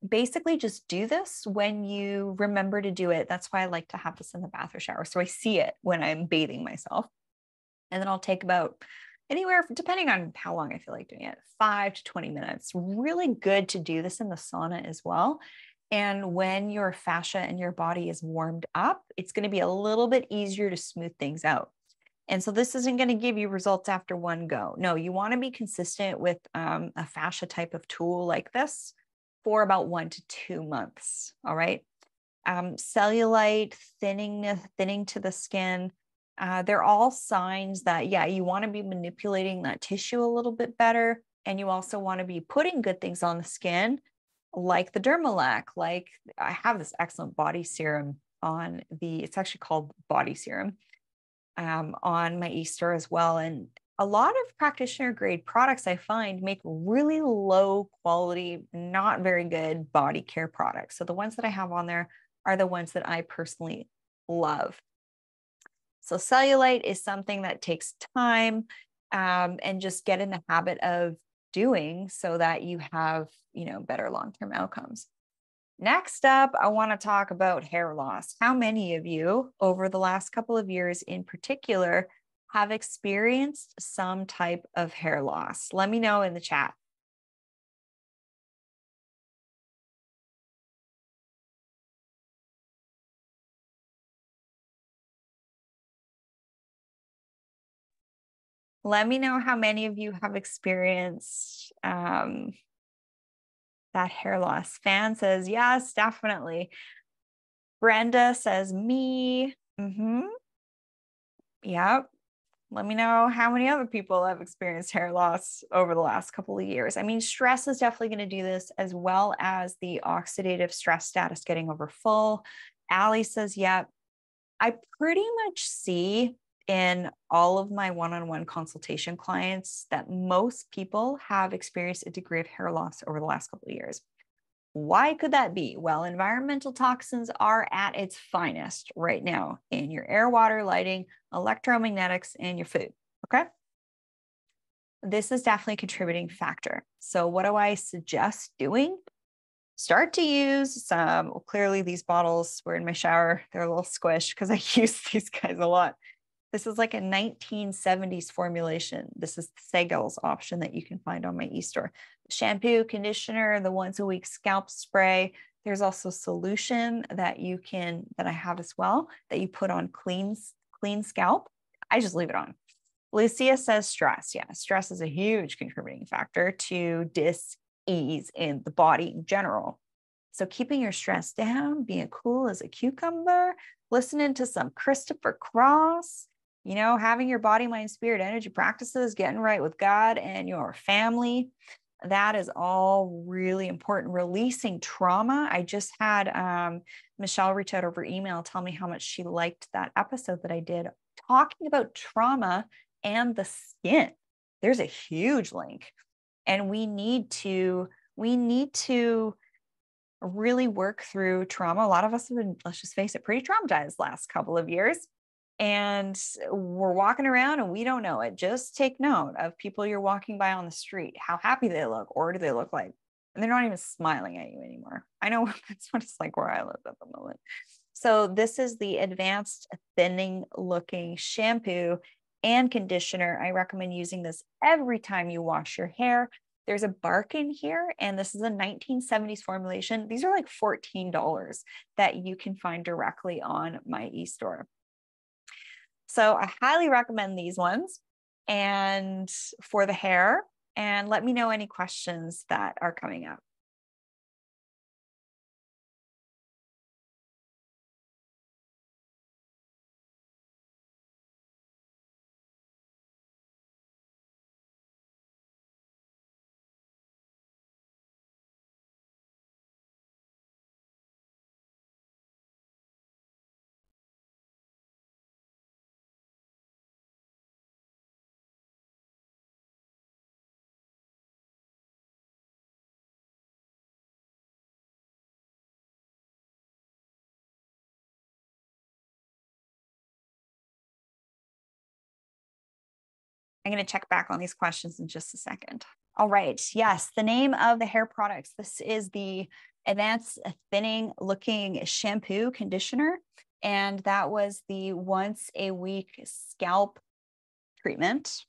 Basically just do this when you remember to do it. That's why I like to have this in the bath or shower. So I see it when I'm bathing myself. And then I'll take about anywhere, depending on how long I feel like doing it, 5 to 20 minutes. Really good to do this in the sauna as well. And when your fascia and your body is warmed up, it's going to be a little bit easier to smooth things out. And so this isn't going to give you results after one go. No, you want to be consistent with a fascia type of tool like this for about 1 to 2 months. All right. Cellulite, thinning to the skin. They're all signs that, yeah, you want to be manipulating that tissue a little bit better. And you also want to be putting good things on the skin, like the Dermalac. Like I have this excellent body serum on it's actually called body serum, on my Easter as well. And a lot of practitioner grade products I find make really low quality, not very good body care products. So the ones that I have on there are the ones that I personally love. So cellulite is something that takes time, and just get in the habit of doing so that you have, you know, better long-term outcomes. Next up, I want to talk about hair loss. How many of you over the last couple of years in particular have experienced some type of hair loss? Let me know in the chat. Let me know how many of you have experienced that hair loss. Fan says, yes, definitely. Brenda says, me. Yep. Let me know how many other people have experienced hair loss over the last couple of years. I mean, stress is definitely going to do this, as well as the oxidative stress status getting over full. Allie says, yep. I pretty much see in all of my one-on-one consultation clients that most people have experienced a degree of hair loss over the last couple of years. Why could that be? Well, environmental toxins are at its finest right now in your air, water, lighting, electromagnetics, and your food. Okay. This is definitely a contributing factor. So what do I suggest doing? Start to use some, well, clearly these bottles were in my shower. They're a little squished because I use these guys a lot. This is like a 1970s formulation. This is the Seagull's option that you can find on my e-store. Shampoo, conditioner, the once-a-week scalp spray. There's also solution that I have as well, that you put on clean scalp. I just leave it on. Lucia says stress. Yeah, stress is a huge contributing factor to dis-ease in the body in general. So keeping your stress down, being cool as a cucumber, listening to some Christopher Cross, you know, having your body, mind, spirit, energy practices, getting right with God and your family. That is all really important. Releasing trauma. I just had Michelle reach out over email, tell me how much she liked that episode that I did talking about trauma and the skin. There's a huge link. And we need to really work through trauma. A lot of us have been, let's just face it, pretty traumatized last couple of years. And we're walking around and we don't know it. Just take note of people you're walking by on the street, how happy they look, or do they look like, and they're not even smiling at you anymore. I know that's what it's like where I live at the moment. So this is the Advanced Thinning Looking Shampoo and Conditioner. I recommend using this every time you wash your hair. There's a bark in here, and this is a 1970s formulation. These are like $14 that you can find directly on my e-store. So I highly recommend these ones and for the hair, and let me know any questions that are coming up. I'm going to check back on these questions in just a second. All right. Yes. The name of the hair products. This is the Advanced Thinning Looking Shampoo Conditioner. And that was the once a week scalp treatment.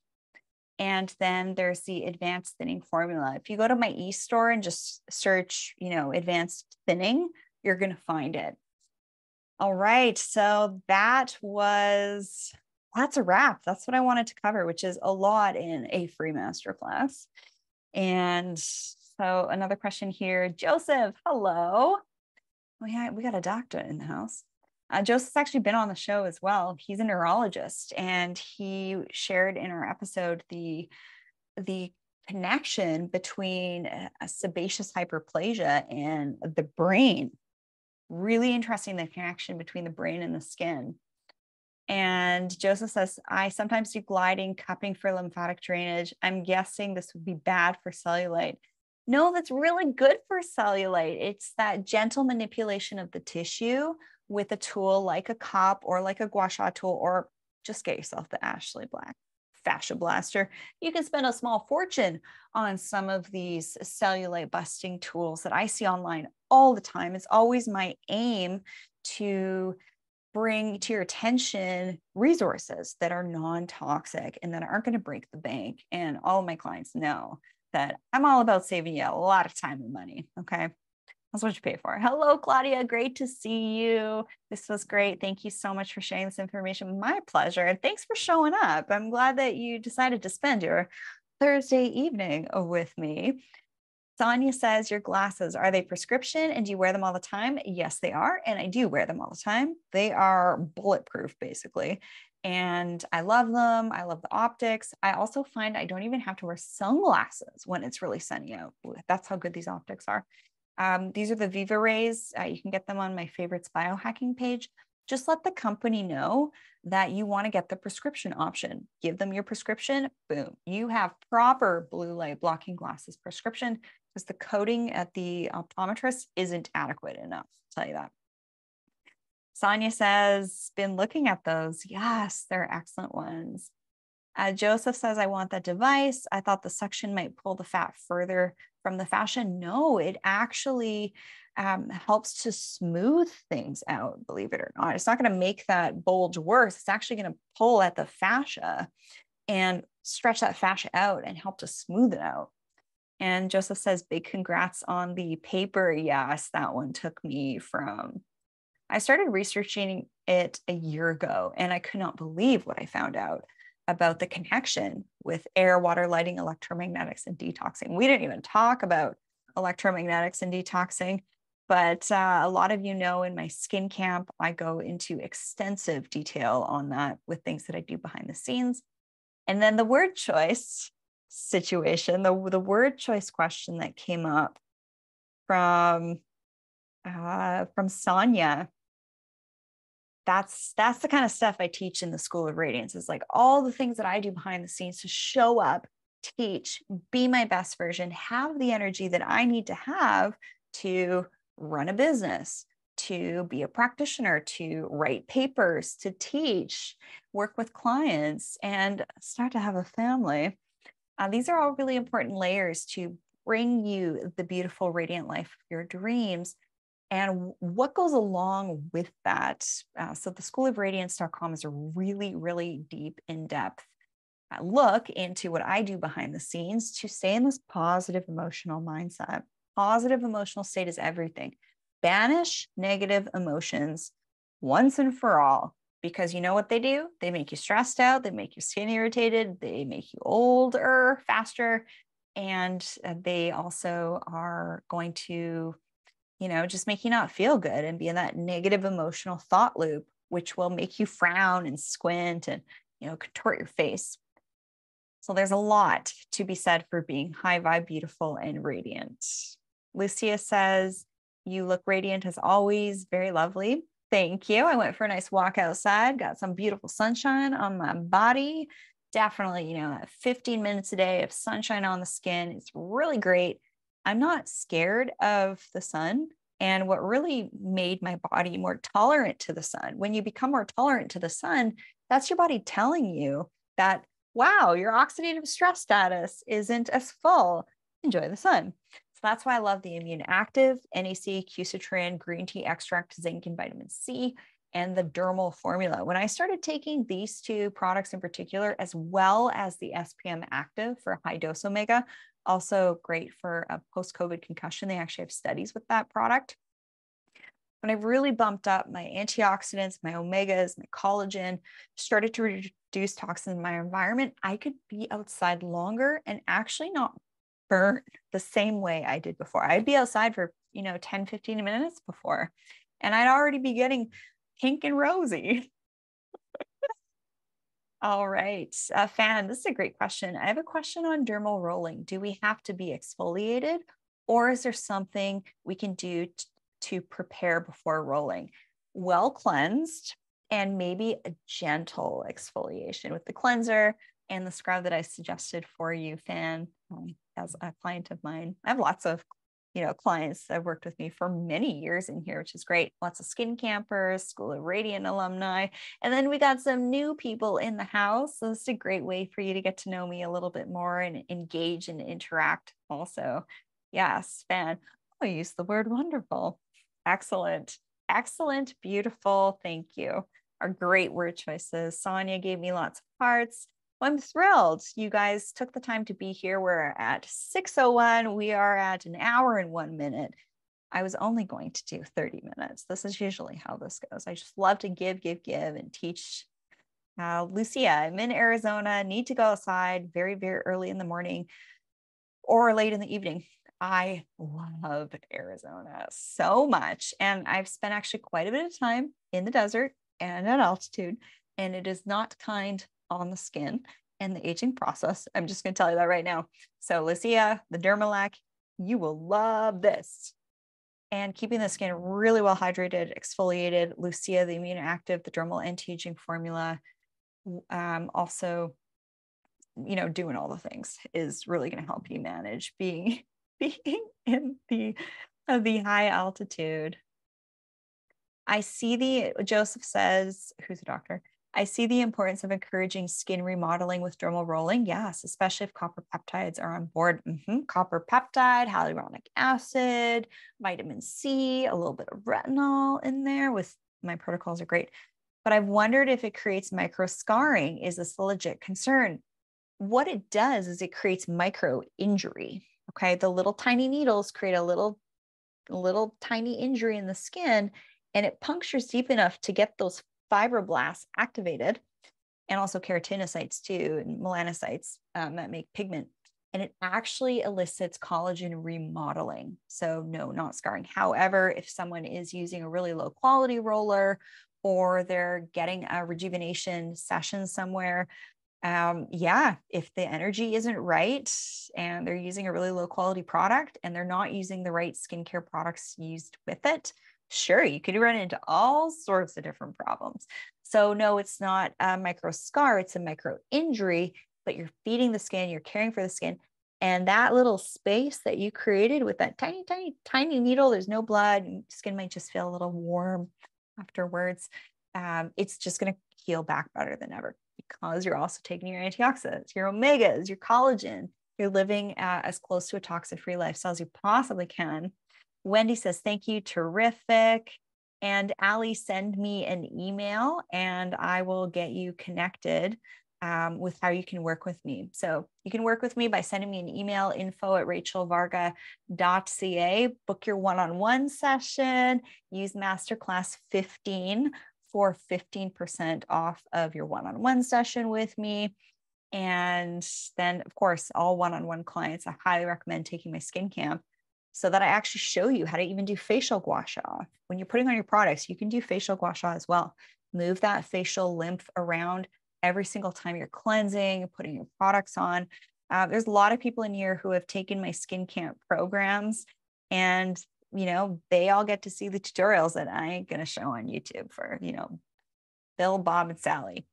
And then there's the Advanced Thinning Formula. If you go to my e-store and just search, you know, Advanced Thinning, you're going to find it. All right. So that was... That's a wrap. That's what I wanted to cover, which is a lot in a free masterclass. And so another question here, Joseph, hello. Oh yeah, we got a doctor in the house. Joseph's actually been on the show as well. He's a neurologist, and he shared in our episode the connection between a sebaceous hyperplasia and the brain. Really interesting, the connection between the brain and the skin. And Joseph says, I sometimes do gliding, cupping for lymphatic drainage. I'm guessing this would be bad for cellulite. No, that's really good for cellulite. It's that gentle manipulation of the tissue with a tool like a cup or like a gua sha tool, or just get yourself the Ashley Black Fascia Blaster. You can spend a small fortune on some of these cellulite busting tools that I see online all the time. It's always my aim to bring to your attention resources that are non-toxic and that aren't going to break the bank. And all of my clients know that I'm all about saving you a lot of time and money. Okay. That's what you pay for. Hello, Claudia. Great to see you. This was great. Thank you so much for sharing this information. My pleasure. And thanks for showing up. I'm glad that you decided to spend your Thursday evening with me. Sonia says, your glasses, are they prescription and do you wear them all the time? Yes, they are. And I do wear them all the time. They are bulletproof, basically. And I love them. I love the optics. I also find I don't even have to wear sunglasses when it's really sunny out. That's how good these optics are. These are the Viverays. You can get them on my favorites biohacking page. Just let the company know that you want to get the prescription option. Give them your prescription. Boom. You have proper blue light blocking glasses prescription, because the coating at the optometrist isn't adequate enough. I'll tell you that. Sonia says, been looking at those. Yes, they're excellent ones. Joseph says, I want that device. I thought the suction might pull the fat further from the fascia. No, it actually helps to smooth things out, believe it or not. It's not going to make that bulge worse. It's actually going to pull at the fascia and stretch that fascia out and help to smooth it out. And Joseph says, big congrats on the paper. Yes, that one took me from, I started researching it a year ago, and I could not believe what I found out about the connection with air, water, lighting, electromagnetics, and detoxing. We didn't even talk about electromagnetics and detoxing, but a lot of you know in my skin camp, I go into extensive detail on that with things that I do behind the scenes. And then the word choice situation, the word choice question that came up from Sonia. That's the kind of stuff I teach in the School of Radiance. It's like all the things that I do behind the scenes to show up, teach, be my best version, have the energy that I need to have to run a business, to be a practitioner, to write papers, to teach, work with clients, and start to have a family. These are all really important layers to bring you the beautiful, radiant life of your dreams. and what goes along with that. So the School of Radiance.com is a really, really deep, in-depth look into what I do behind the scenes to stay in this positive emotional mindset. Positive emotional state is everything. Banish negative emotions once and for all, because you know what they do? They make you stressed out. They make your skin irritated. They make you older, faster. And they also are going to, you know, just make you not feel good and be in that negative emotional thought loop, which will make you frown and squint and, you know, contort your face. So there's a lot to be said for being high vibe, beautiful, and radiant. Lucia says, you look radiant as always. Very lovely. Thank you. I went for a nice walk outside, got some beautiful sunshine on my body. Definitely, you know, 15 minutes a day of sunshine on the skin. It's really great. I'm not scared of the sun. And what really made my body more tolerant to the sun, when you become more tolerant to the sun, that's your body telling you that, wow, your oxidative stress status isn't as full. Enjoy the sun. So that's why I love the Immune Active, NAC, Quercitrin, green tea extract, zinc, and vitamin C, and the dermal formula. When I started taking these two products in particular, as well as the SPM Active for high dose omega, also great for a post-COVID concussion. They actually have studies with that product. When I really bumped up my antioxidants, my omegas, my collagen, started to reduce toxins in my environment, I could be outside longer and actually not burn the same way I did before. I'd be outside for, you know, 10, 15 minutes before, and I'd already be getting pink and rosy. All right, Fan, this is a great question. I have a question on dermal rolling. Do we have to be exfoliated, or is there something we can do to prepare before rolling? Well cleansed, and maybe a gentle exfoliation with the cleanser and the scrub that I suggested for you, Fan, as a client of mine. I have lots of, you know, clients that have worked with me for many years in here, which is great. Lots of skin campers, School of Radiant alumni. And then we got some new people in the house. So this is a great way for you to get to know me a little bit more and engage and interact also. Yes, Fan. Oh, use the word wonderful. Excellent. Excellent. Beautiful. Thank you. Our great word choices. Sonia gave me lots of hearts. Well, I'm thrilled you guys took the time to be here. We're at 6:01. We are at an hour and 1 minute. I was only going to do 30 minutes. This is usually how this goes. I just love to give and teach. Lucia, I'm in Arizona, need to go outside very, very early in the morning or late in the evening. I love Arizona so much. And I've spent actually quite a bit of time in the desert and at altitude, and it is not kind on the skin and the aging process. I'm just going to tell you that right now. So Lucia, the Dermalac, you will love this. And keeping the skin really well hydrated, exfoliated, Lucia, the Immune Active, the dermal anti-aging formula, also, you know, doing all the things is really going to help you manage being in the high altitude. I see the, Joseph says, who's a doctor, I see the importance of encouraging skin remodeling with dermal rolling. Yes, especially if copper peptides are on board. Copper peptide, hyaluronic acid, vitamin C, a little bit of retinol in there with my protocols are great. But I've wondered if it creates micro scarring. Is this a legit concern? What it does is it creates micro injury. Okay, the little tiny needles create a little tiny injury in the skin, and it punctures deep enough to get those fibroblasts activated, and also keratinocytes too, and melanocytes that make pigment. And it actually elicits collagen remodeling. So no, not scarring. However, if someone is using a really low quality roller, or they're getting a rejuvenation session somewhere, yeah, if the energy isn't right and they're using a really low quality product and they're not using the right skincare products used with it, sure, you could run into all sorts of different problems. So no, it's not a micro scar, it's a micro injury, but you're feeding the skin, you're caring for the skin. And that little space that you created with that tiny, tiny, tiny needle, there's no blood, skin might just feel a little warm afterwards. It's just going to heal back better than ever, because you're also taking your antioxidants, your omegas, your collagen, you're living as close to a toxic-free lifestyle as you possibly can. Wendy says, thank you. Terrific. And Allie, send me an email and I will get you connected with how you can work with me. So you can work with me by sending me an email, info@rachelvarga.ca, book your one-on-one session, use masterclass 15 for 15% off of your one-on-one session with me. And then of course, all one-on-one clients, I highly recommend taking my skin camp so that I actually show you how to even do facial gua sha. When you're putting on your products, you can do facial gua sha as well. Move that facial lymph around every single time you're cleansing, putting your products on. There's a lot of people in here who have taken my skin camp programs and, you know, they all get to see the tutorials that I ain't going to show on YouTube for, you know, Bill, Bob, and Sally.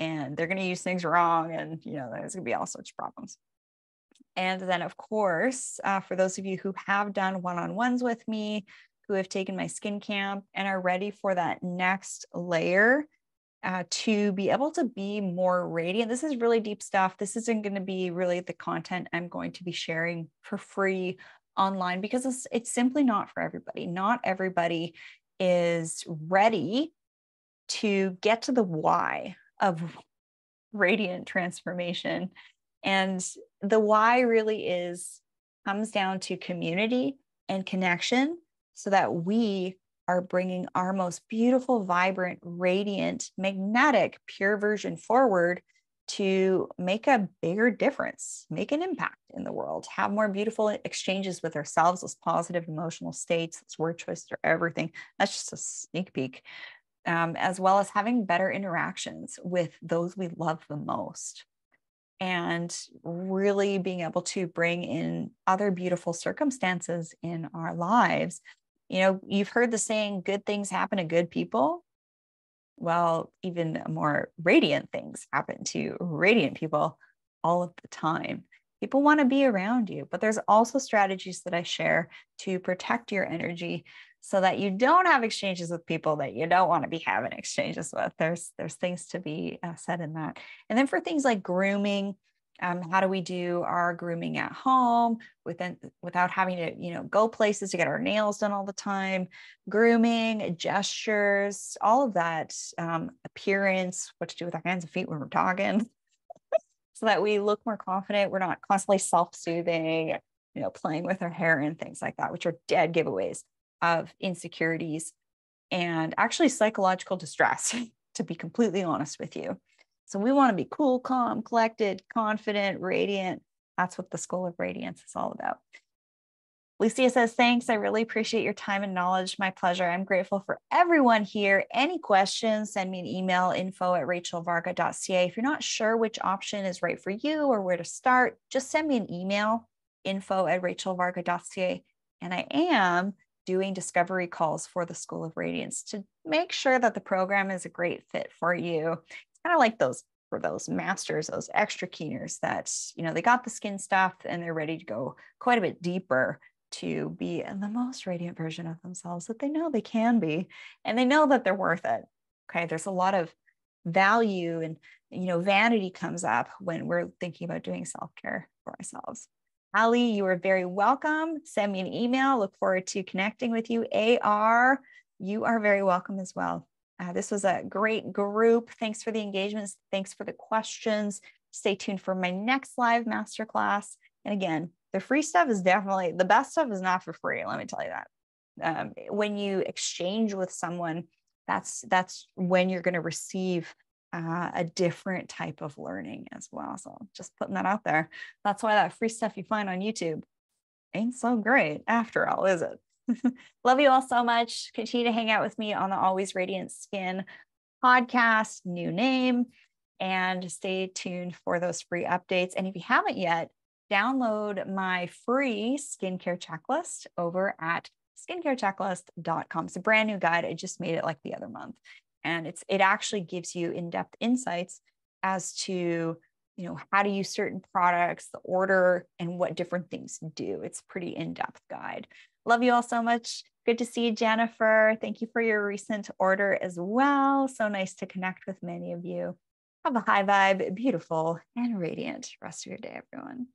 And they're going to use things wrong. And, you know, there's going to be all sorts of problems. And then, of course, for those of you who have done one-on-ones with me, who have taken my skin camp and are ready for that next layer to be able to be more radiant. This is really deep stuff. This isn't going to be really the content I'm going to be sharing for free online because it's simply not for everybody. Not everybody is ready to get to the why of radiant transformation. And the why really comes down to community and connection so that we are bringing our most beautiful, vibrant, radiant, magnetic, pure version forward to make a bigger difference, make an impact in the world, have more beautiful exchanges with ourselves, those positive emotional states, those word choices are everything. That's just a sneak peek. As well as having better interactions with those we love the most and really being able to bring in other beautiful circumstances in our lives. You know, you've heard the saying, good things happen to good people. Well, even more radiant things happen to radiant people all of the time. People want to be around you, but there's also strategies that I share to protect your energy so that you don't have exchanges with people that you don't want to be having exchanges with. There's things to be said in that. And then for things like grooming, how do we do our grooming at home without having to, you know, go places to get our nails done all the time? Grooming, gestures, all of that, appearance, what to do with our hands and feet when we're talking so that we look more confident. We're not constantly self-soothing, you know, playing with our hair and things like that, which are dead giveaways of insecurities and actually psychological distress, to be completely honest with you. So we want to be cool, calm, collected, confident, radiant. That's what the School of Radiance is all about. Lucia says, thanks. I really appreciate your time and knowledge. My pleasure. I'm grateful for everyone here. Any questions, send me an email, info@rachelvarga.ca. If you're not sure which option is right for you or where to start, just send me an email, info@rachelvarga.ca. And I am doing discovery calls for the School of Radiance to make sure that the program is a great fit for you. Kind of like those masters, those extra keeners that, you know, they got the skin stuff and they're ready to go quite a bit deeper to be in the most radiant version of themselves that they know they can be, and they know that they're worth it. Okay. There's a lot of value and, you know, vanity comes up when we're thinking about doing self-care for ourselves. Ali, you are very welcome. Send me an email. Look forward to connecting with you. AR, you are very welcome as well. This was a great group. Thanks for the engagements. Thanks for the questions. Stay tuned for my next live masterclass. And again, the free stuff is definitely, the best stuff is not for free. Let me tell you that. When you exchange with someone, that's when you're going to receive a different type of learning as well. So just putting that out there. That's why that free stuff you find on YouTube ain't so great after all, is it? Love you all so much. Continue to hang out with me on the Always Radiant Skin podcast, new name, and stay tuned for those free updates. And if you haven't yet, download my free skincare checklist over at skincarechecklist.com. It's a brand new guide. I just made it like the other month. And it actually gives you in-depth insights as to, you know, how to use certain products, the order, and what different things do. It's a pretty in-depth guide. Love you all so much. Good to see you, Jennifer. Thank you for your recent order as well. So nice to connect with many of you. Have a high vibe, beautiful, and radiant rest of your day, everyone.